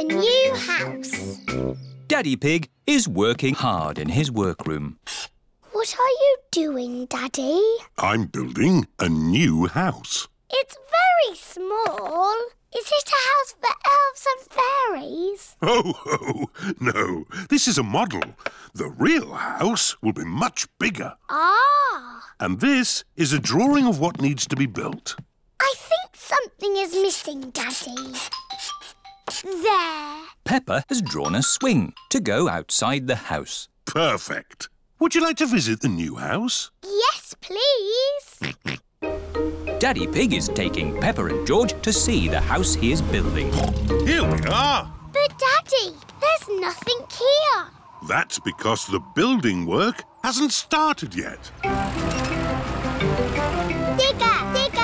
a new house. Daddy Pig is working hard in his workroom. What are you doing, Daddy? I'm building a new house. It's very small. Is it a house for elves and fairies? Oh, no. This is a model. The real house will be much bigger. Ah! And this is a drawing of what needs to be built. I think something is missing, Daddy. There. Peppa has drawn a swing to go outside the house. Perfect. Would you like to visit the new house? Yes, please. Daddy Pig is taking Peppa and George to see the house he is building. Here we are. But, Daddy, there's nothing here. That's because the building work hasn't started yet. Digger, digger.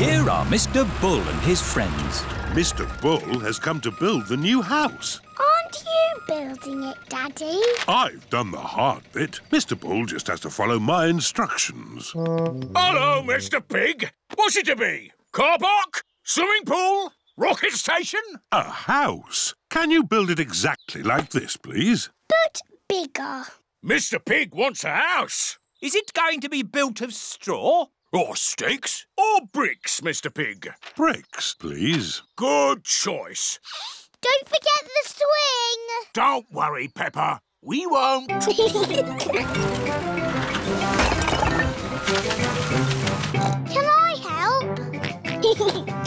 Here are Mr. Bull and his friends. Mr. Bull has come to build the new house. Aren't you building it, Daddy? I've done the hard bit. Mr. Bull just has to follow my instructions. Hello, Mr. Pig. What's it to be? Car park? Swimming pool? Rocket station? A house. Can you build it exactly like this, please? But bigger. Mr. Pig wants a house. Is it going to be built of straw? Or sticks? Or bricks, Mr. Pig? Bricks, please. Good choice. Don't forget the swing. Don't worry, Peppa. We won't. Can I help?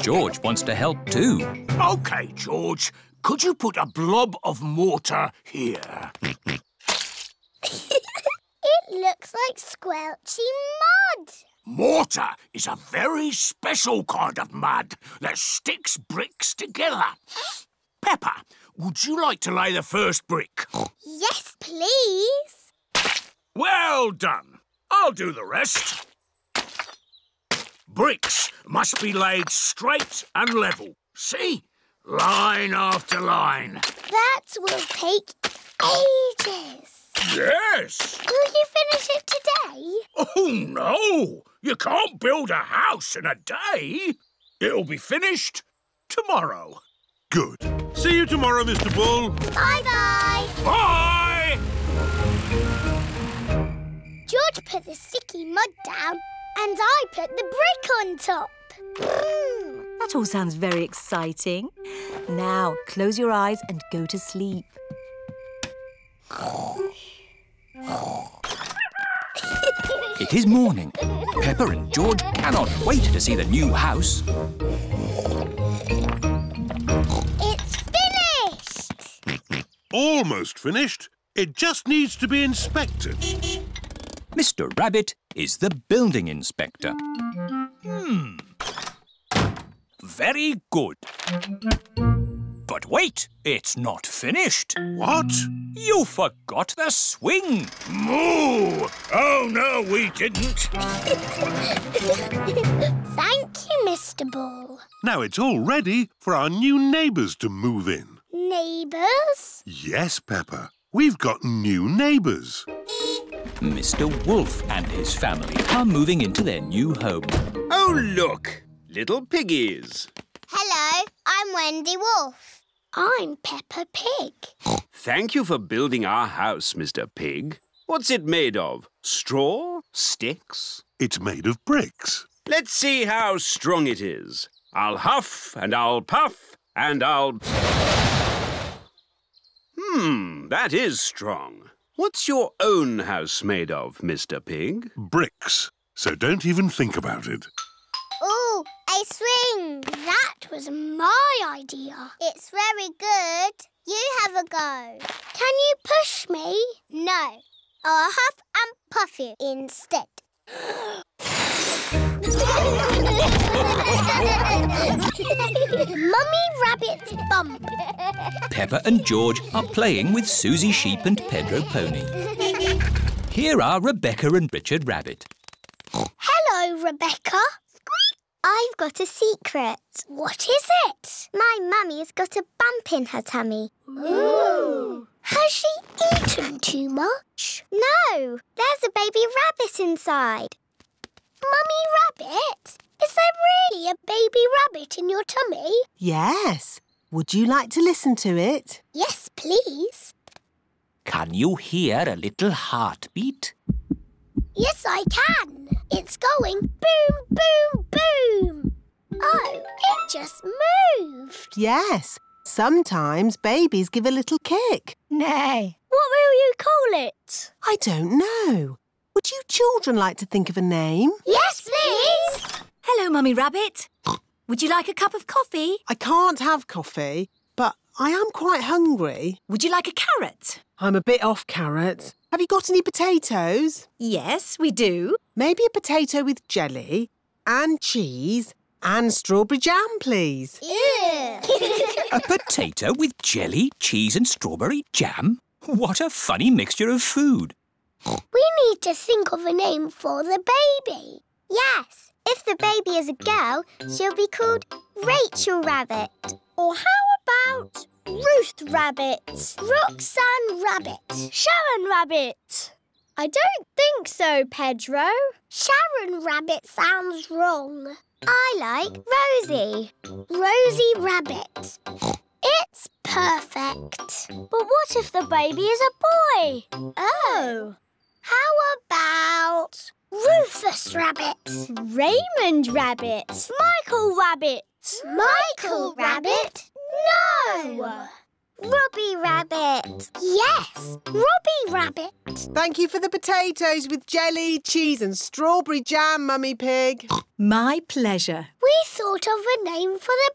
George wants to help too. OK, George. Could you put a blob of mortar here? It looks like squelchy mud. Mortar is a very special kind of mud that sticks bricks together. Peppa, would you like to lay the first brick? Yes, please. Well done. I'll do the rest. Bricks must be laid straight and level. See? Line after line. That will take ages. Yes. Will you finish it today? Oh, no. You can't build a house in a day. It'll be finished tomorrow. Good. See you tomorrow, Mr. Bull. Bye-bye. Bye! George put the sticky mud down and I put the brick on top. That all sounds very exciting. Now, close your eyes and go to sleep. It is morning. Peppa and George cannot wait to see the new house. Almost finished. It just needs to be inspected. Mr. Rabbit is the building inspector. Very good. But wait, it's not finished. What? You forgot the swing. Moo! Oh, no, we didn't. Thank you, Mr. Bull. Now it's all ready for our new neighbours to move in. Neighbours? Yes, Peppa. We've got new neighbours. Mr. Wolf and his family are moving into their new home. Oh, look! Little piggies. Hello, I'm Wendy Wolf. I'm Peppa Pig. Thank you for building our house, Mr. Pig. What's it made of? Straw? Sticks? It's made of bricks. Let's see how strong it is. I'll huff and I'll puff and I'll... that is strong. What's your own house made of, Mr. Pig? Bricks, so don't even think about it. Oh, a swing. That was my idea. It's very good. You have a go. Can you push me? No. I'll huff and puff you instead. Mummy Rabbit's bump. Peppa and George are playing with Suzie Sheep and Pedro Pony. Here are Rebecca and Richard Rabbit. Hello, Rebecca. Squeak. I've got a secret. What is it? My mummy's got a bump in her tummy. Ooh. Has she eaten too much? No, there's a baby rabbit inside. Mummy Rabbit, is there really a baby rabbit in your tummy? Yes. Would you like to listen to it? Yes, please. Can you hear a little heartbeat? Yes, I can. It's going boom, boom, boom. Oh, it just moved. Yes. Sometimes babies give a little kick. Nay. What will you call it? I don't know. Would you children like to think of a name? Yes, please. Hello, Mummy Rabbit. Would you like a cup of coffee? I can't have coffee, but I am quite hungry. Would you like a carrot? I'm a bit off carrots. Have you got any potatoes? Yes, we do. Maybe a potato with jelly and cheese and strawberry jam, please. Ew. A potato with jelly, cheese and strawberry jam? What a funny mixture of food. We need to think of a name for the baby. Yes. If the baby is a girl, she'll be called Rachel Rabbit. Or how about Ruth Rabbit? Roxanne Rabbit? Sharon Rabbit? I don't think so, Pedro. Sharon Rabbit sounds wrong. I like Rosie. Rosie Rabbit. It's perfect. But what if the baby is a boy? Oh. How about Rufus Rabbit? Raymond Rabbit? Michael Rabbit? Michael Rabbit? No! Robbie Rabbit? Yes, Robbie Rabbit. Thank you for the potatoes with jelly, cheese and strawberry jam, Mummy Pig. My pleasure. We thought of a name for the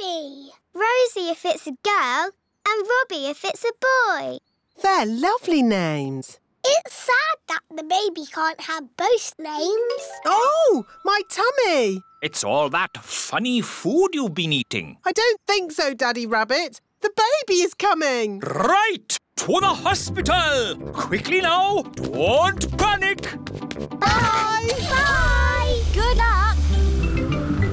baby. Rosie if it's a girl and Robbie if it's a boy. They're lovely names. It's sad that the baby can't have both names. Oh, my tummy! It's all that funny food you've been eating. I don't think so, Daddy Rabbit. The baby is coming. Right, to the hospital. Quickly now, don't panic. Bye. Bye. Good luck.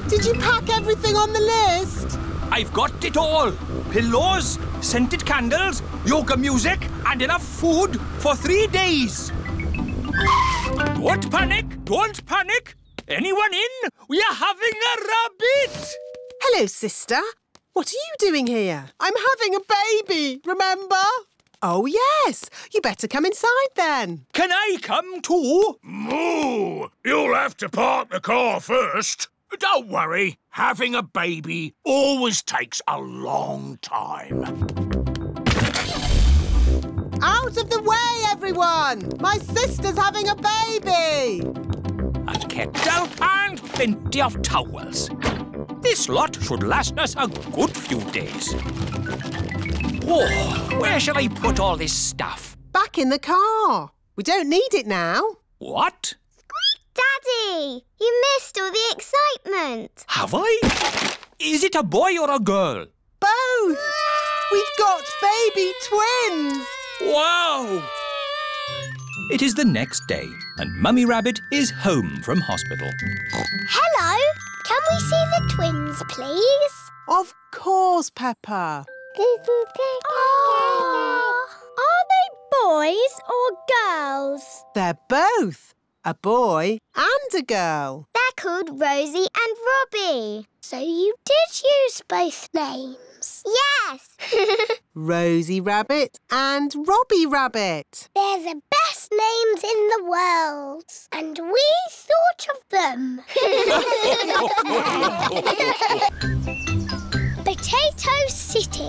Did you pack everything on the list? I've got it all. Pillows, scented candles, yoga music and enough food for 3 days. Don't panic, don't panic. Anyone in? We are having a rabbit. Hello, sister. What are you doing here? I'm having a baby, remember? Oh, yes. You better come inside then. Can I come too? Moo! You'll have to park the car first. Don't worry. Having a baby always takes a long time. Out of the way, everyone! My sister's having a baby! A kettle and plenty of towels. This lot should last us a good few days. Oh, where shall I put all this stuff? Back in the car. We don't need it now. What? Daddy, you missed all the excitement. Have I? Is it a boy or a girl? Both. We've got baby twins. Wow. It is the next day and Mummy Rabbit is home from hospital. Hello. Can we see the twins, please? Of course, Peppa. Oh. Are they boys or girls? They're both. A boy and a girl. They're called Rosie and Robbie. So you did use both names. Yes. Rosie Rabbit and Robbie Rabbit. They're the best names in the world. And we thought of them. Potato City.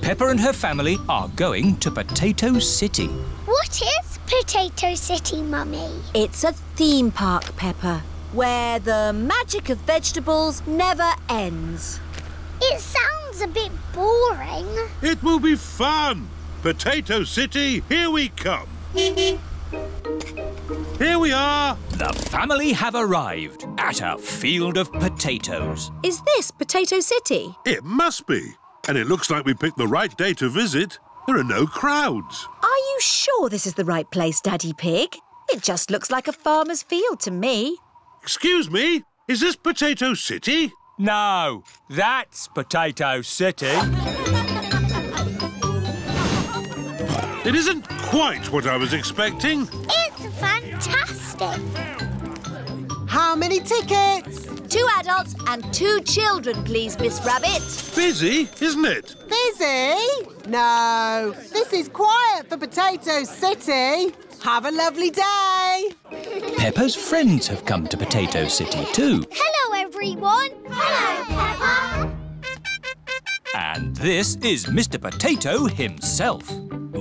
Peppa and her family are going to Potato City. What is Potato City, Mummy? It's a theme park, Peppa, where the magic of vegetables never ends. It sounds a bit boring. It will be fun. Potato City, here we come. Here we are. The family have arrived at a field of potatoes. Is this Potato City? It must be. And it looks like we picked the right day to visit. There are no crowds. Are you sure this is the right place, Daddy Pig? It just looks like a farmer's field to me. Excuse me, is this Potato City? No, that's Potato City. It isn't quite what I was expecting. It's fantastic. How many tickets? Two adults and two children, please, Miss Rabbit. Busy, isn't it? Busy? No, this is quiet for Potato City. Have a lovely day. Peppa's friends have come to Potato City too. Hello, everyone. Hello, Peppa. And this is Mr. Potato himself.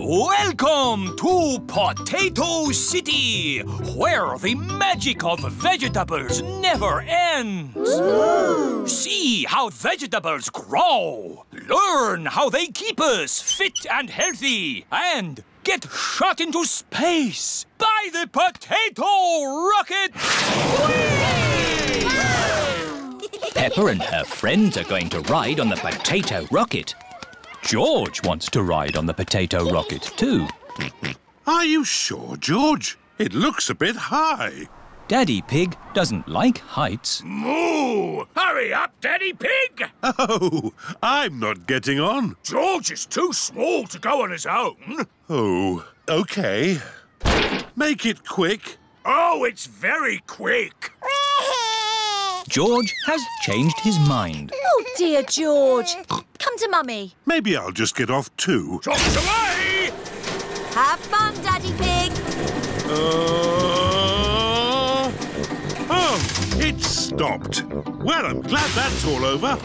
Welcome to Potato City, where the magic of vegetables never ends. Ooh. See how vegetables grow, learn how they keep us fit and healthy, and get shot into space by the potato rocket. Whee! Peppa and her friends are going to ride on the potato rocket. George wants to ride on the potato rocket too. Are you sure, George? It looks a bit high. Daddy Pig doesn't like heights. Moo! Hurry up, Daddy Pig! Oh, I'm not getting on. George is too small to go on his own. Oh, OK. Make it quick. Oh, it's very quick. George has changed his mind. Oh, dear, George. Come to Mummy. Maybe I'll just get off too. Trot away! Have fun, Daddy Pig. Oh, it stopped. Well, I'm glad that's all over.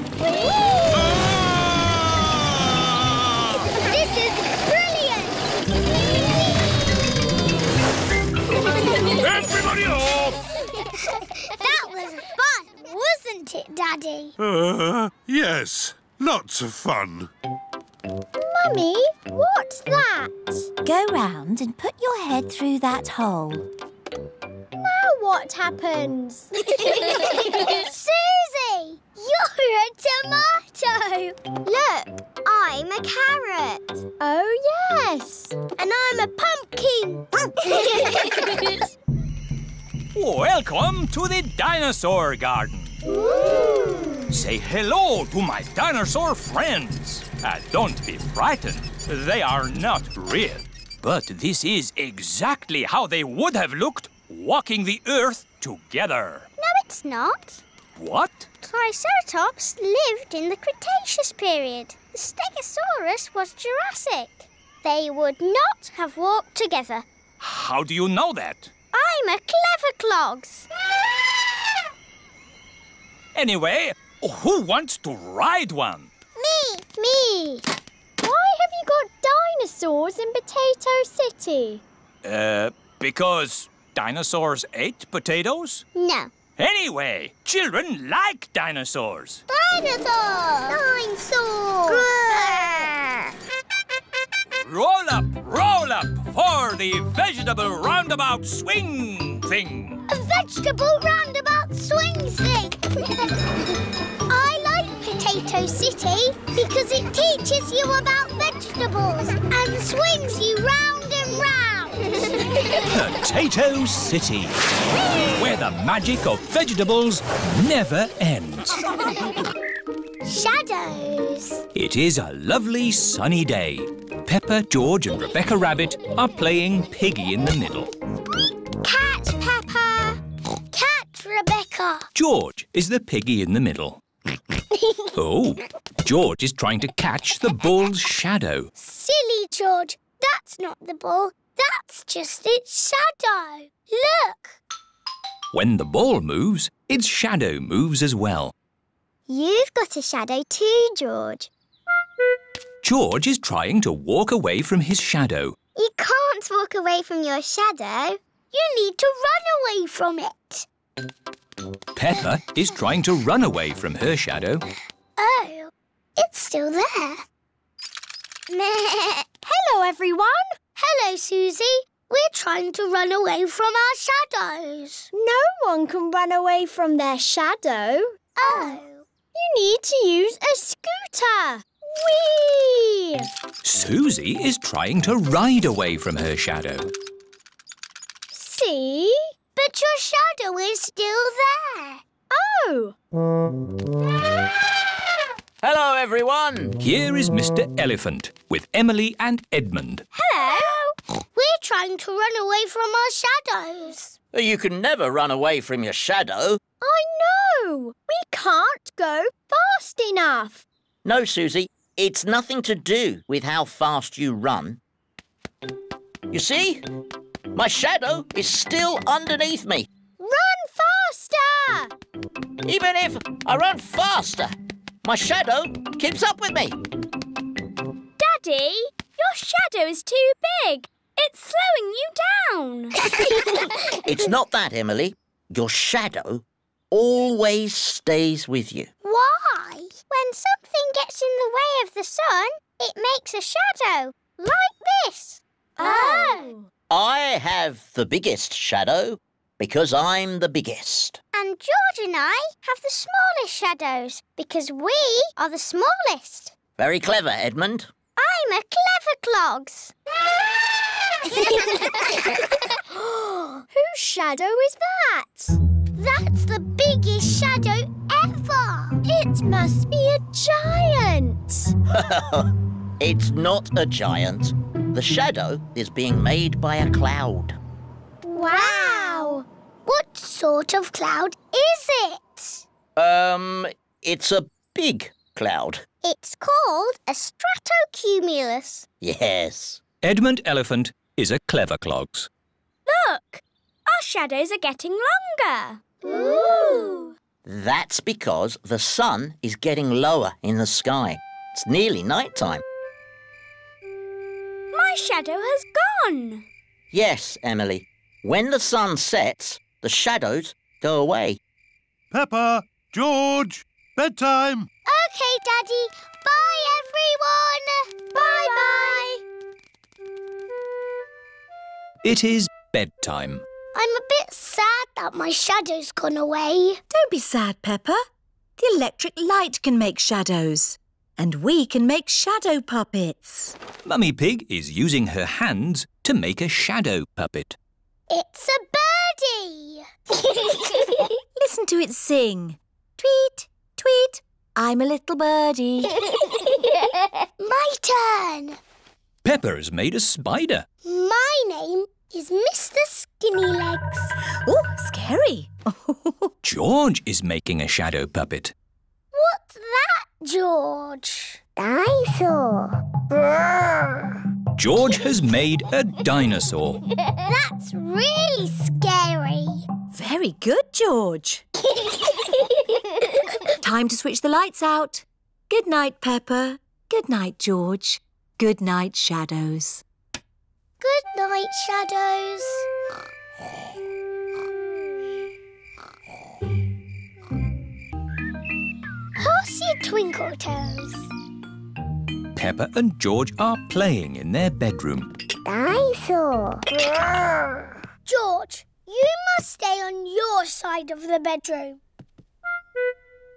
This is brilliant! Everybody off! That was fun, wasn't it, Daddy? Yes. Lots of fun. Mummy, what's that? Go round and put your head through that hole. Now what happens? Suzie, you're a tomato. Look, I'm a carrot. Oh, yes. And I'm a pumpkin. Welcome to the dinosaur garden. Ooh. Say hello to my dinosaur friends. And don't be frightened. They are not real. But this is exactly how they would have looked walking the earth together. No, it's not. What? Triceratops lived in the Cretaceous period. The Stegosaurus was Jurassic. They would not have walked together. How do you know that? I'm a clever clogs. Anyway, who wants to ride one? Me! Me! Why have you got dinosaurs in Potato City? Because dinosaurs ate potatoes? No. Anyway, children like dinosaurs. Dinosaur! Dinosaur! Grrr. Roll up for the vegetable roundabout swing thing. A vegetable roundabout swing thing! I like Potato City because it teaches you about vegetables and swings you round and round. Potato City, where the magic of vegetables never ends. Shadows. It is a lovely sunny day. Peppa, George and Rebecca Rabbit are playing Piggy in the Middle. Catch, Peppa. Catch, Rebecca. George is the piggy in the middle. Oh, George is trying to catch the bull's shadow. Silly George, that's not the bull. That's just its shadow. Look. When the ball moves, its shadow moves as well. You've got a shadow too, George. George is trying to walk away from his shadow. You can't walk away from your shadow. You need to run away from it. Peppa is trying to run away from her shadow. Oh, it's still there. Hello, everyone. Hello, Suzie. We're trying to run away from our shadows. No one can run away from their shadow. Oh. You need to use a scooter. Whee! Suzie is trying to ride away from her shadow. See? But your shadow is still there. Oh! Hello, everyone. Here is Mr. Elephant with Emily and Edmund. Hello. We're trying to run away from our shadows. You can never run away from your shadow. I know. We can't go fast enough. No, Suzie. It's nothing to do with how fast you run. You see? My shadow is still underneath me. Run faster! Even if I run faster, my shadow keeps up with me. Daddy, your shadow is too big. It's slowing you down. It's not that, Emily. Your shadow always stays with you. Why? When something gets in the way of the sun, it makes a shadow, like this. Oh. I have the biggest shadow because I'm the biggest. And George and I have the smallest shadows because we are the smallest. Very clever, Edmund. I'm a clever clogs. Whose shadow is that? That's the biggest shadow ever. It must be a giant. It's not a giant. The shadow is being made by a cloud. Wow! What sort of cloud is it? It's a big cloud. It's called a stratocumulus. Yes. Edmund Elephant is a clever clogs. Look! Our shadows are getting longer. Ooh! That's because the sun is getting lower in the sky. It's nearly night time. My shadow has gone. Yes, Emily. When the sun sets, the shadows go away. Peppa, George, bedtime. OK, Daddy. Bye, everyone. Bye-bye. It is bedtime. I'm a bit sad that my shadow's gone away. Don't be sad, Peppa. The electric light can make shadows. And we can make shadow puppets. Mummy Pig is using her hands to make a shadow puppet. It's a birdie! Listen to it sing. Tweet, tweet, I'm a little birdie. My turn. Peppa has made a spider. My name is Mr. Skinny Legs. Oh, scary. George is making a shadow puppet. What's that? George. Dinosaur. George has made a dinosaur. That's really scary. Very good, George. Time to switch the lights out. Good night, Peppa. Good night, George. Good night, shadows. Good night, shadows. Horsey Twinkle Toes. Peppa and George are playing in their bedroom. Dinosaur. George, you must stay on your side of the bedroom.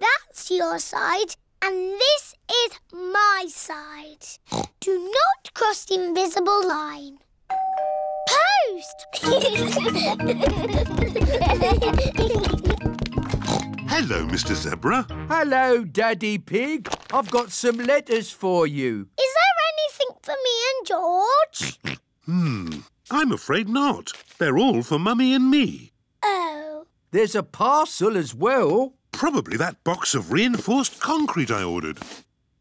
That's your side, and this is my side. Do not cross the invisible line. Post! Hello, Mr. Zebra. Hello, Daddy Pig. I've got some letters for you. Is there anything for me and George? I'm afraid not. They're all for Mummy and me. Oh. There's a parcel as well. Probably that box of reinforced concrete I ordered.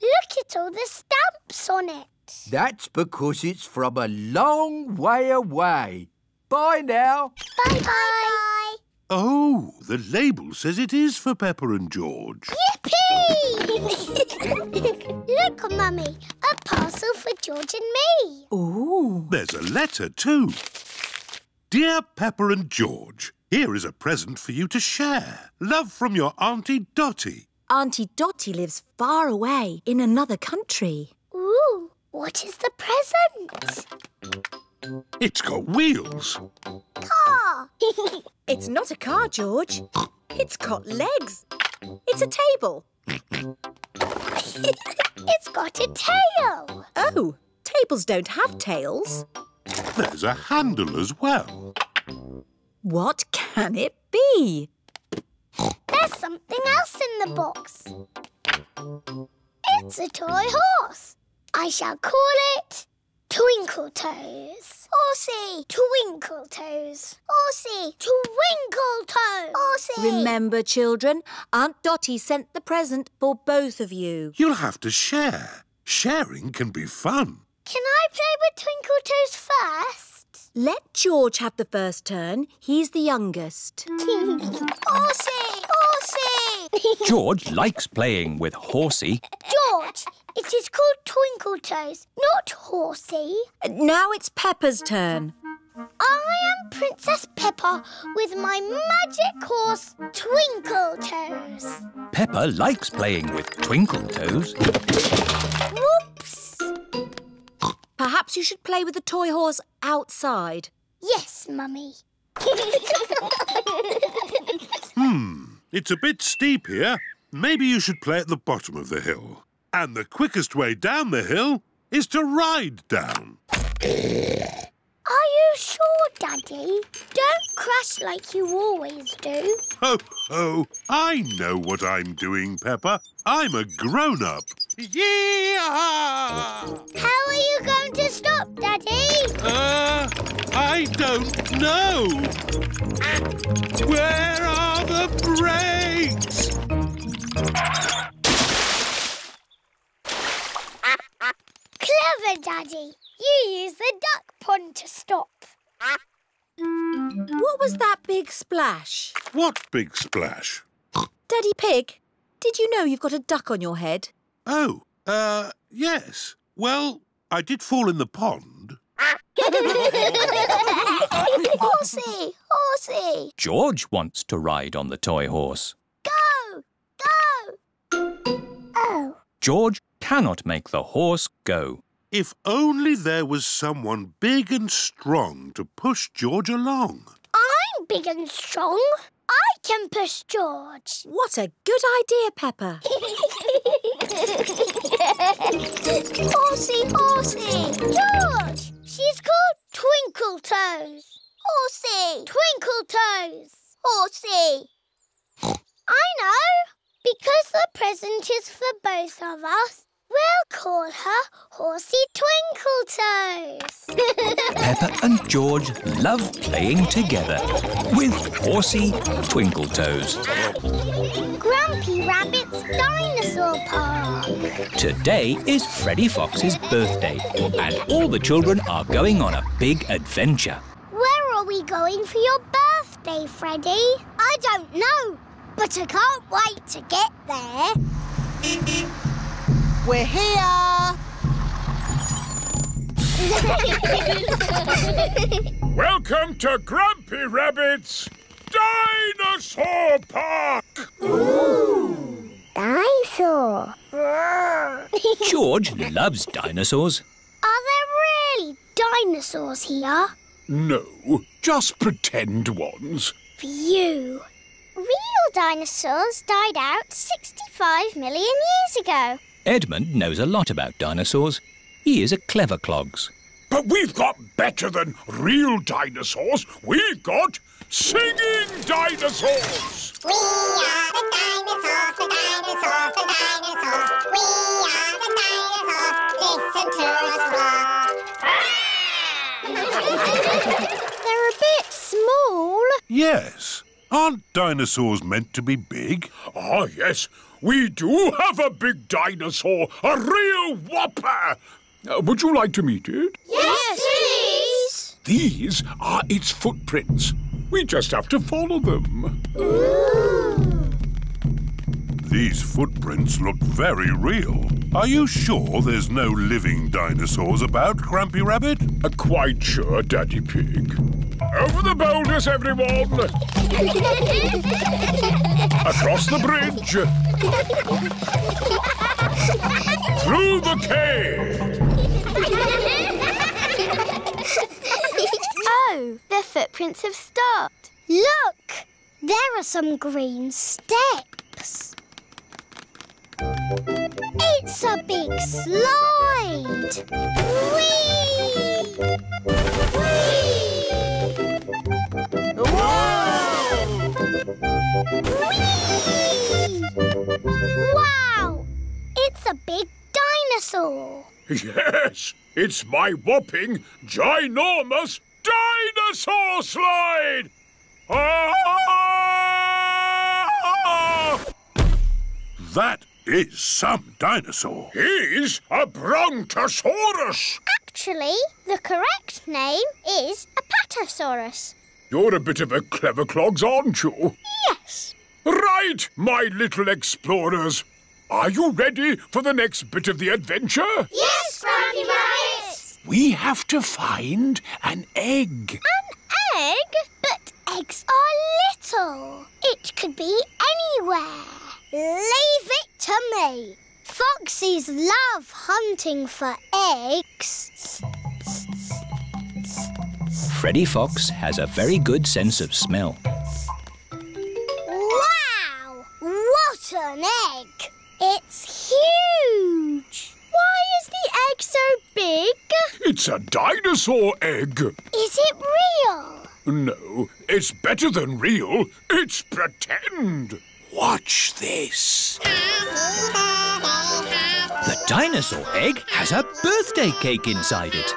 Look at all the stamps on it. That's because it's from a long way away. Bye now. Bye-bye. Oh, the label says it is for Peppa and George. Yippee! Look, Mummy, a parcel for George and me. Ooh. There's a letter too. Dear Peppa and George, here is a present for you to share. Love from your Auntie Dotty. Auntie Dotty lives far away in another country. Ooh, what is the present? It's got wheels. Car! It's not a car, George. It's got legs. It's a table. It's got a tail. Oh, tables don't have tails. There's a handle as well. What can it be? There's something else in the box. It's a toy horse. I shall call it... Twinkle Toes. Aussie, Twinkle Toes. Aussie, Twinkle Toes. Aussie. Remember, children, Aunt Dottie sent the present for both of you. You'll have to share. Sharing can be fun. Can I play with Twinkle Toes first? Let George have the first turn. He's the youngest. Horsey! Horsey! George likes playing with Horsey. George, it is called Twinkle Toes, not Horsey. Now it's Peppa's turn. I am Princess Peppa with my magic horse, Twinkle Toes. Peppa likes playing with Twinkle Toes. Whoops! Perhaps you should play with the toy horse outside. Yes, Mummy. It's a bit steep here. Maybe you should play at the bottom of the hill. And the quickest way down the hill is to ride down. Are you sure, Daddy? Don't crash like you always do. Ho, ho! I know what I'm doing, Peppa. I'm a grown-up. Yee-haw! How are you going to stop, Daddy? I don't know. Where are the brakes? Clever, Daddy. You use the duck pond to stop. What was that big splash? What big splash? Daddy Pig, did you know you've got a duck on your head? Oh, yes. Well, I did fall in the pond. Horsey! Horsey! George wants to ride on the toy horse. Go! Go! Oh. George cannot make the horse go. If only there was someone big and strong to push George along. I'm big and strong. I can push George. What a good idea, Peppa. Horsey, horsey. George, she's called Twinkle Toes. Horsey. Twinkle Toes. Horsey. I know. Because the present is for both of us, we'll call her Horsey Twinkle Toes. Peppa and George love playing together with Horsey Twinkle Toes. Grumpy Rabbit's Dinosaur Park. Today is Freddy Fox's birthday and all the children are going on a big adventure. Where are we going for your birthday, Freddy? I don't know, but I can't wait to get there. We're here! Welcome to Grumpy Rabbit's Dinosaur Park! Ooh! Dinosaur! George loves dinosaurs. Are there really dinosaurs here? No, just pretend ones. Phew! Real dinosaurs died out 65 million years ago. Edmund knows a lot about dinosaurs. He is a clever clogs. But we've got better than real dinosaurs. We've got singing dinosaurs. We are the dinosaurs, the dinosaurs, the dinosaurs. We are the dinosaurs. Listen to us roar. They're a bit small. Yes. Aren't dinosaurs meant to be big? Ah, yes. We do have a big dinosaur, a real whopper. Would you like to meet it? Yes, please. These are its footprints. We just have to follow them. Ooh. These footprints look very real. Are you sure there's no living dinosaurs about, Grumpy Rabbit? Quite sure, Daddy Pig. Over the boulders, everyone! Across the bridge! Through the cave! Oh, the footprints have stopped. Look! There are some green steps. It's a big slide! Whee! Whee! Whoa! Whee! Wow! It's a big dinosaur! dinosaur. Yes, it's my whopping, ginormous dinosaur slide! Ah! That is some dinosaur. He's a brontosaurus. Actually, the correct name is a patasaurus. You're a bit of a clever clogs, aren't you? Yes. Right, my little explorers. Are you ready for the next bit of the adventure? Yes, Grumpy Rabbit! We have to find an egg. An egg? But eggs are little. It could be anywhere. Leave it to me. Foxes love hunting for eggs. Freddy Fox has a very good sense of smell. Wow! What an egg! It's huge! Why is the egg so big? It's a dinosaur egg. Is it real? No, it's better than real. It's pretend. Watch this. The dinosaur egg has a birthday cake inside it.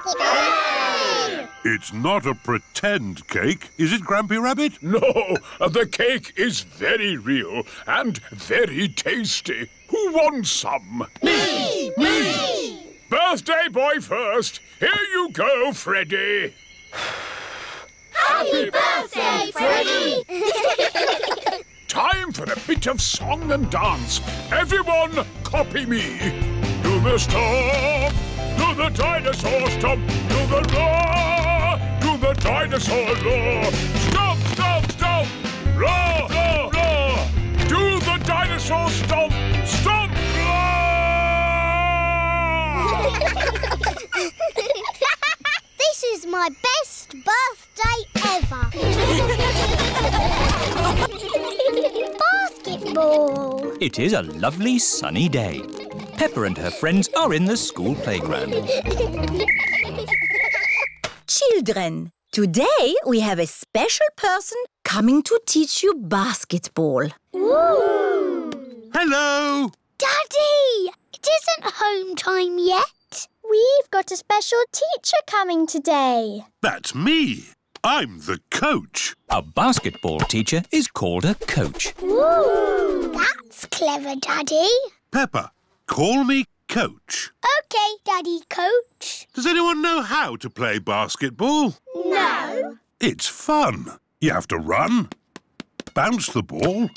It's not a pretend cake, is it, Grampy Rabbit? No, the cake is very real and very tasty. Who wants some? Me! Me! Birthday boy first. Here you go, Freddy. Happy birthday, Freddy! Time for a bit of song and dance. Everyone, copy me. Do the stomp, do the dinosaur stomp, do the roar, do the dinosaur roar. Stomp, stomp, stomp, roar, roar, roar. Do the dinosaur stomp, stomp, roar. This is my best birthday ever. Basketball. It is a lovely sunny day. Peppa and her friends are in the school playground. Children, today we have a special person coming to teach you basketball. Ooh. Hello! Daddy! It isn't home time yet. We've got a special teacher coming today. That's me. I'm the coach. A basketball teacher is called a coach. Ooh. That's clever, Daddy. Peppa, call me coach. OK, Daddy Coach. Does anyone know how to play basketball? No. It's fun. You have to run, bounce the ball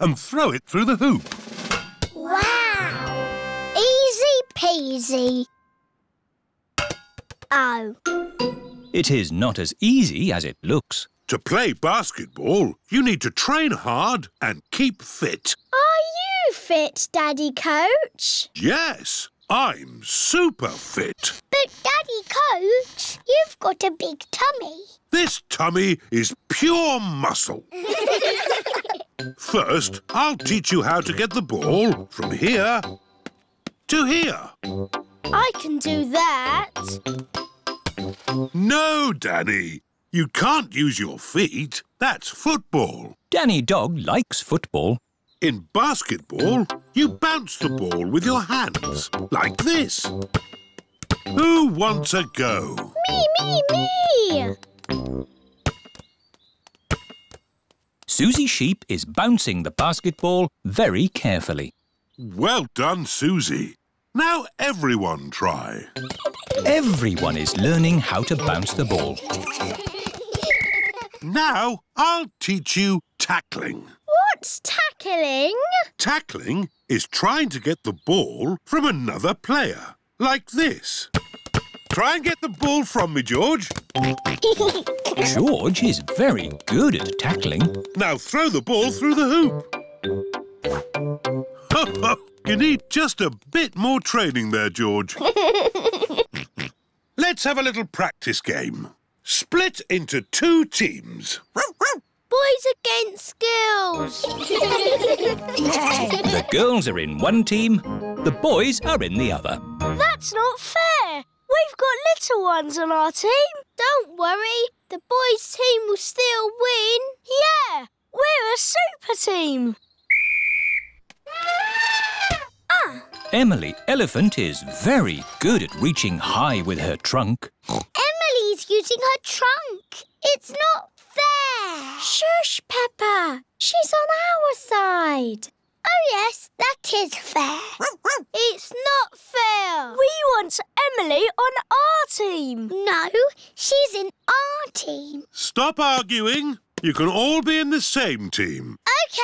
and throw it through the hoop. Wow. Easy peasy. Oh. It is not as easy as it looks. To play basketball, you need to train hard and keep fit. Are you fit, Daddy Coach? Yes, I'm super fit. But, Daddy Coach, you've got a big tummy. This tummy is pure muscle. First, I'll teach you how to get the ball from here to here. I can do that. No, Danny. You can't use your feet. That's football. Danny Dog likes football. In basketball, you bounce the ball with your hands, like this. Who wants a go? Me, me, me! Suzie Sheep is bouncing the basketball very carefully. Well done, Suzie. Now everyone try. Everyone is learning how to bounce the ball. Now I'll teach you tackling. What's tackling? Tackling is trying to get the ball from another player, like this. Try and get the ball from me, George. George is very good at tackling. Now throw the ball through the hoop. Ho, ho. You need just a bit more training there, George. Let's have a little practice game. Split into two teams. Boys against girls. The girls are in one team, the boys are in the other. That's not fair. We've got little ones on our team. Don't worry, the boys' team will still win. Yeah, we're a super team. Ah, Emily Elephant is very good at reaching high with her trunk. Emily's using her trunk. It's not fair. Shush, Peppa. She's on our side. Oh, yes, that is fair. It's not fair. We want Emily on our team. No, she's in our team. Stop arguing. You can all be in the same team. OK.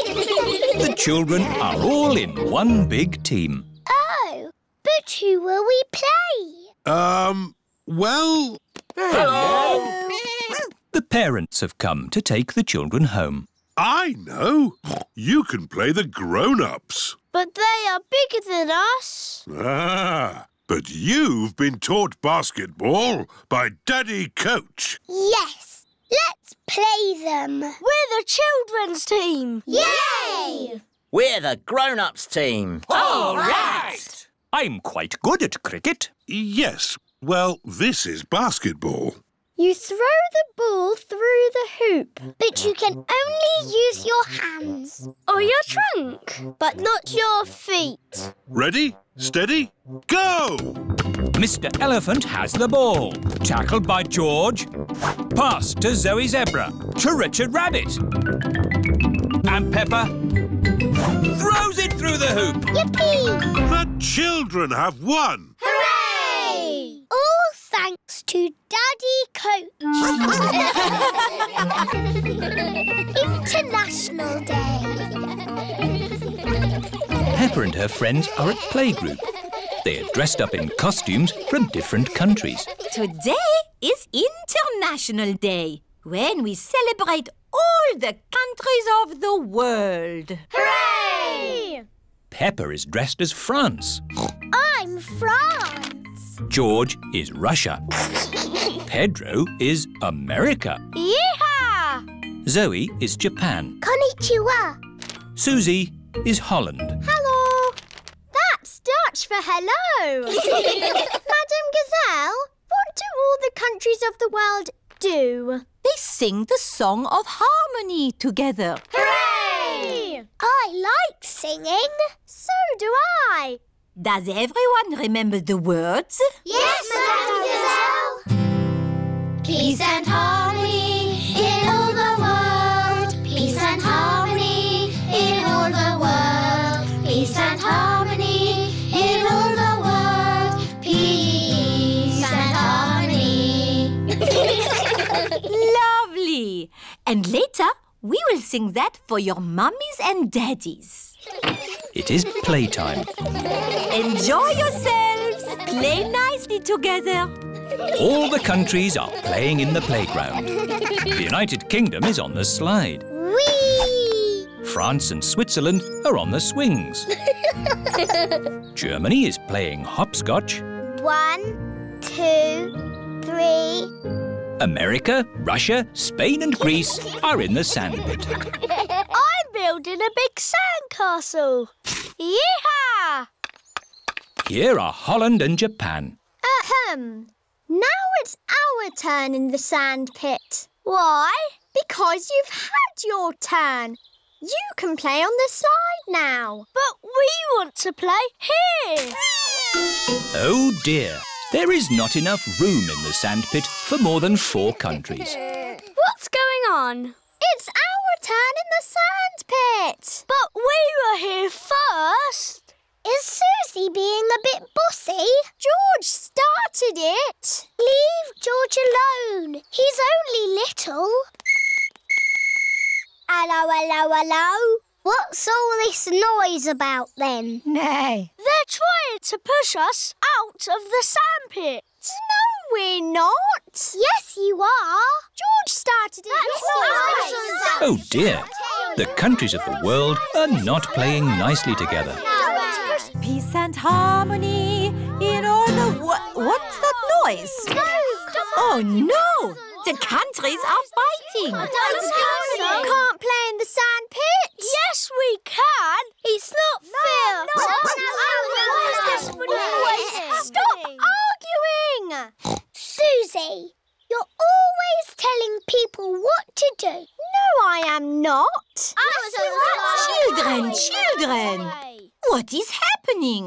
The children are all in one big team. Oh, but who will we play? Well... Hello. The parents have come to take the children home. I know. You can play the grown-ups. But they are bigger than us. Ah, but you've been taught basketball by Daddy Coach. Yes, let's play them. We're the children's team. Yay! We're the grown-ups team. All right. I'm quite good at cricket. Yes, well, this is basketball. You throw the ball through the hoop, but you can only use your hands. Or your trunk, but not your feet. Ready, steady, go! Mr. Elephant has the ball. Tackled by George. Passed to Zoe Zebra. To Richard Rabbit. And Peppa throws it through the hoop. Yippee! The children have won! Hooray! All thanks to Daddy Coach. International Day. Peppa and her friends are at playgroup. They are dressed up in costumes from different countries. Today is International Day, when we celebrate all the countries of the world. Hooray! Peppa is dressed as France. I'm France. George is Russia. Pedro is America. Yeehaw! Zoe is Japan. Konnichiwa. Susie is Holland. Hello. That's Dutch for hello. Madame Gazelle, what do all the countries of the world do? They sing the song of harmony together. Hooray! I like singing. So do I. Does everyone remember the words? Yes, Madame Gazelle! Peace and harmony in all the world. Peace and harmony in all the world. Peace and harmony in all the world. Peace and harmony. Lovely! And later, we will sing that for your mummies and daddies. It is playtime. Enjoy yourselves. Play nicely together. All the countries are playing in the playground. The United Kingdom is on the slide. Whee! France and Switzerland are on the swings. Germany is playing hopscotch. 1, 2, 3. America, Russia, Spain and Greece are in the sandpit. I'm building a big sandcastle. Yeehaw! Here are Holland and Japan. Ahem. Now it's our turn in the sandpit. Why? Because you've had your turn. You can play on the slide now. But we want to play here. Oh dear. There is not enough room in the sandpit for more than 4 countries. What's going on? It's our turn in the sandpit. But we were here first. Is Susie being a bit bossy? George started it. Leave George alone. He's only little. Hello, hello, hello. What's all this noise about, then? Nay. They're trying to push us out of the sandpit. No, we're not. Yes, you are. George started it. That's right. Oh, dear. The countries of the world are not playing nicely together. Peace and harmony in all the... What's that noise? No, come on. Oh, no. The countries are fighting. We can't play in the sandpit. Yes, we can. It's not fair. Stop arguing. Susie, you're always telling people what to do. No, I am not. Children, children. What is happening?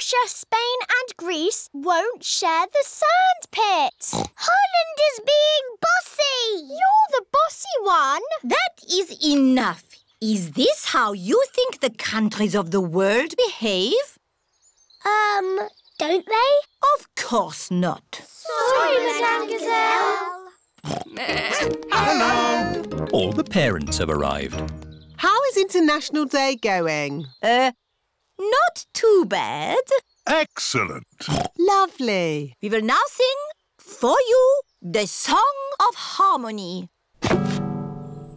Russia, Spain and Greece won't share the sand pit. Holland is being bossy. You're the bossy one. That is enough. Is this how you think the countries of the world behave? Don't they? Of course not. Sorry, Madame Gazelle. Hello. All the parents have arrived. How is International Day going? Not too bad. Excellent. Lovely. We will now sing for you the Song of Harmony.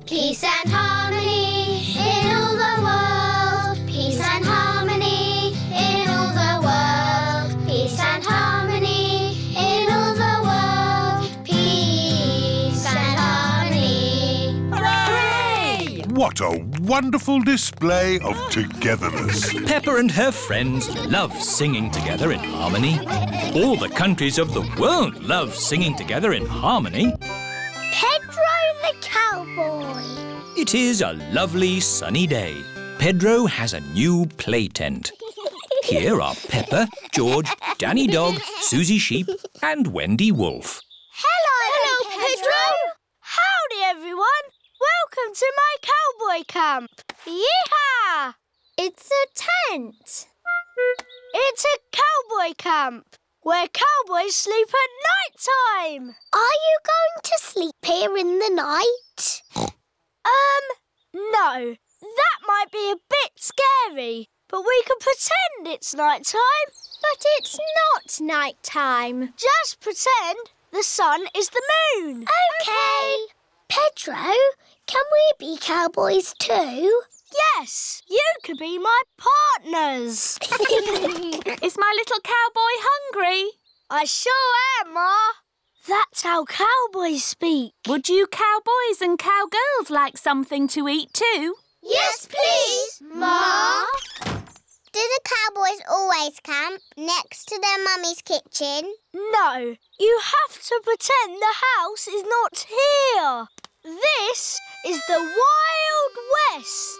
Peace and harmony in all the world. Peace and harmony in all the world. Peace and harmony in all the world. Peace and harmony. Hooray! What a wonderful display of togetherness. Peppa and her friends love singing together in harmony. All the countries of the world love singing together in harmony. Pedro the cowboy. It is a lovely sunny day. Pedro has a new play tent. Here are Peppa, George, Danny Dog, Suzie Sheep and Wendy Wolf. Hello Pedro. Howdy everyone. Welcome to my cowboy camp. Yee-haw! It's a tent. It's a cowboy camp where cowboys sleep at night time. Are you going to sleep here in the night? No. That might be a bit scary, but we can pretend it's night time. But it's not night time. Just pretend the sun is the moon. Okay. Pedro, can we be cowboys too? Yes, you could be my partners. Is my little cowboy hungry? I sure am, Ma. That's how cowboys speak. Would you cowboys and cowgirls like something to eat too? Yes, please, Ma. Do the cowboys always camp next to their mummy's kitchen? No, you have to pretend the house is not here. This is the Wild West.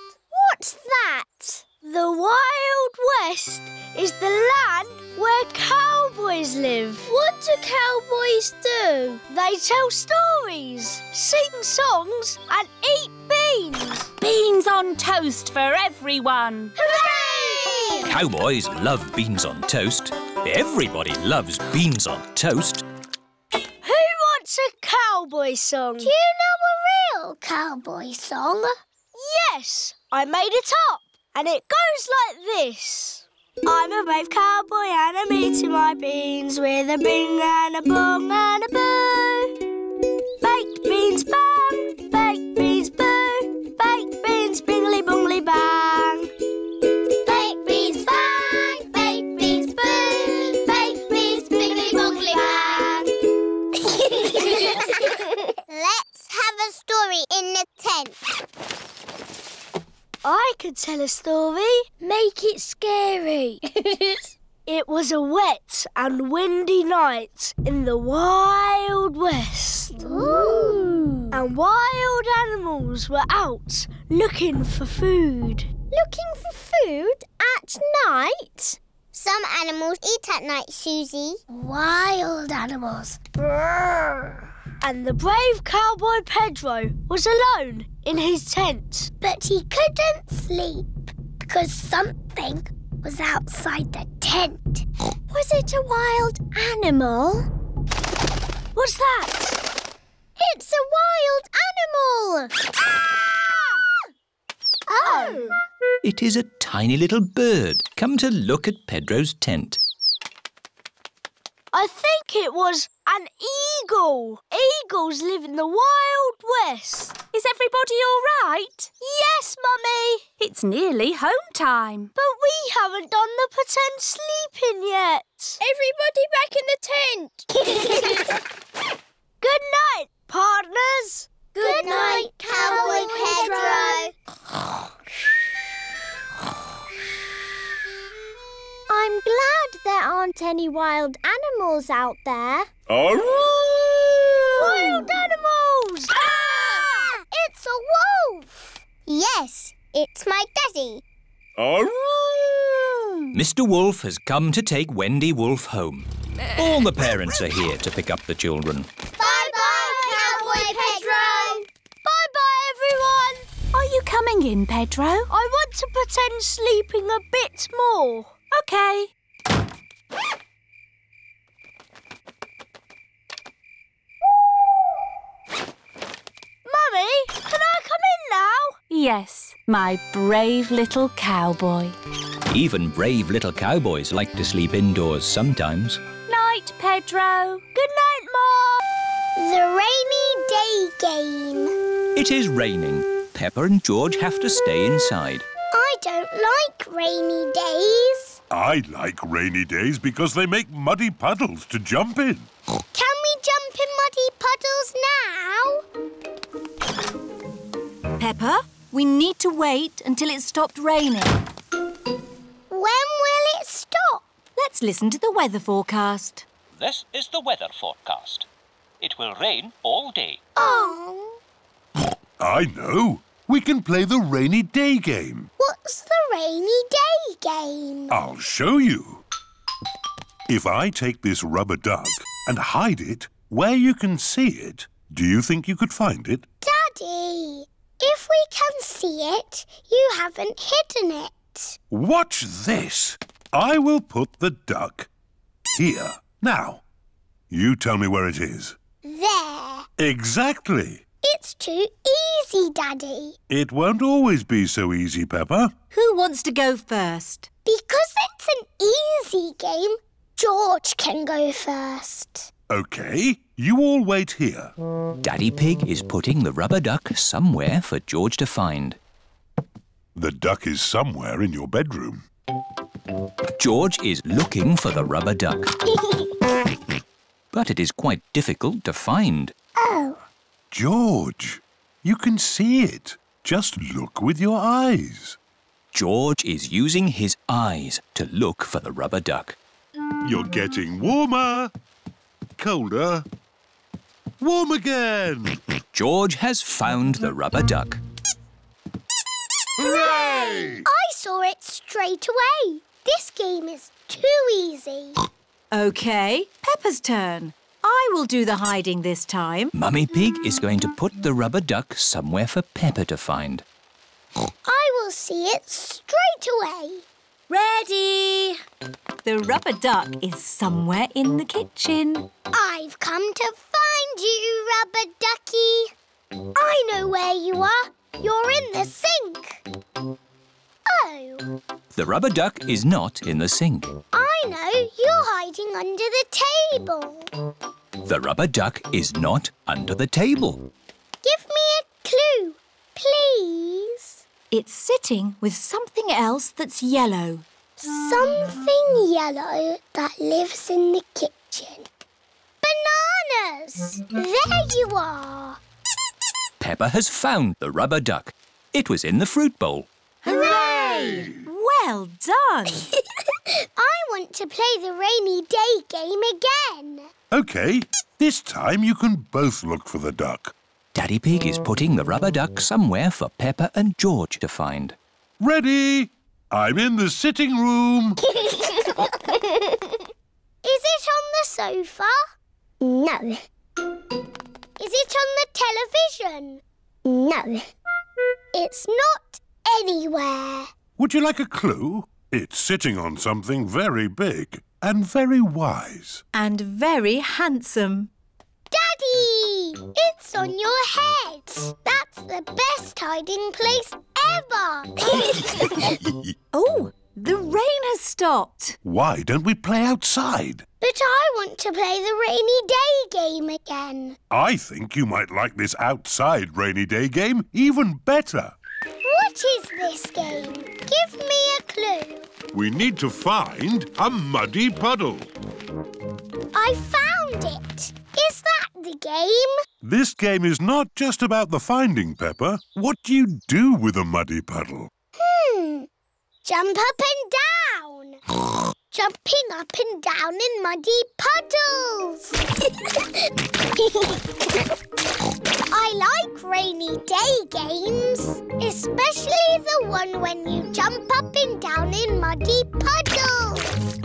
What's that? The Wild West is the land where cowboys live. What do cowboys do? They tell stories, sing songs and eat beans. Beans on toast for everyone. Hooray! Cowboys love beans on toast. Everybody loves beans on toast. Who wants a cowboy song? Do you know a real cowboy song? Yes, I made it up, and it goes like this. I'm a brave cowboy and I'm eating my beans with a bing and a bong and a boo. Baked beans bang, baked beans boo, baked beans bingly bongly bang. Baked beans bang, baked beans boo, baked beans bingly bongly bang. Let's have a story in the tent. I could tell a story. Make it scary. It was a wet and windy night in the Wild West. Ooh. And wild animals were out looking for food. Looking for food at night? Some animals eat at night, Susie. Wild animals. Brrr. And the brave cowboy Pedro was alone in his tent. But he couldn't sleep because something was outside the tent. Was it a wild animal? What's that? It's a wild animal! Ah! Oh! It is a tiny little bird come to look at Pedro's tent. I think it was an eagle. Eagles live in the Wild West. Is everybody all right? Yes, Mummy. It's nearly home time. But we haven't done the pretend sleeping yet. Everybody back in the tent. Good night, partners. Good night, Cowboy Pedro. I'm glad there aren't any wild animals out there. Wild animals! Ah! It's a wolf! Yes, it's my daddy. Mr. Wolf has come to take Wendy Wolf home. All the parents are here to pick up the children. Bye-bye, Cowboy Pedro! Bye-bye, everyone! Are you coming in, Pedro? I want to pretend sleeping a bit more. OK. Mummy, can I come in now? Yes, my brave little cowboy. Even brave little cowboys like to sleep indoors sometimes. Night, Pedro. Good night, Mom. The rainy day game. It is raining. Peppa and George have to stay inside. I don't like rainy days. I like rainy days because they make muddy puddles to jump in. Can we jump in muddy puddles now? Peppa, we need to wait until it stopped raining. When will it stop? Let's listen to the weather forecast. This is the weather forecast. It will rain all day. Oh! I know. We can play the rainy day game. What's the rainy day game? I'll show you. If I take this rubber duck and hide it where you can see it, do you think you could find it? Daddy, if we can see it, you haven't hidden it. Watch this. I will put the duck here. Now, you tell me where it is. There. Exactly. It's too easy, Daddy. It won't always be so easy, Peppa. Who wants to go first? Because it's an easy game, George can go first. OK. You all wait here. Daddy Pig is putting the rubber duck somewhere for George to find. The duck is somewhere in your bedroom. George is looking for the rubber duck. But it is quite difficult to find. Oh. George, you can see it. Just look with your eyes. George is using his eyes to look for the rubber duck. You're getting warmer. Colder. Warm again. George has found the rubber duck. Hooray! I saw it straight away. This game is too easy. OK, Peppa's turn. I will do the hiding this time. Mummy Pig is going to put the rubber duck somewhere for Peppa to find. I will see it straight away. Ready! The rubber duck is somewhere in the kitchen. I've come to find you, rubber ducky. I know where you are. You're in the sink. Oh. The rubber duck is not in the sink. I know. You're hiding under the table. The rubber duck is not under the table. Give me a clue, please. It's sitting with something else that's yellow. Something yellow that lives in the kitchen. Bananas! There you are. Peppa has found the rubber duck. It was in the fruit bowl. Hooray! Well done. I want to play the rainy day game again. OK. This time you can both look for the duck. Daddy Pig is putting the rubber duck somewhere for Peppa and George to find. Ready? I'm in the sitting room. Is it on the sofa? No. Is it on the television? No. It's not anywhere. Would you like a clue? It's sitting on something very big and very wise. And very handsome. Daddy! It's on your head. That's the best hiding place ever. Oh, the rain has stopped. Why don't we play outside? But I want to play the rainy day game again. I think you might like this outside rainy day game even better. What is this game? Give me a clue. We need to find a muddy puddle. I found it. Is that the game? This game is not just about the finding, Peppa. What do you do with a muddy puddle? Jump up and down. Jumping up and down in muddy puddles. I like rainy day games, especially the one when you jump up and down in muddy puddles.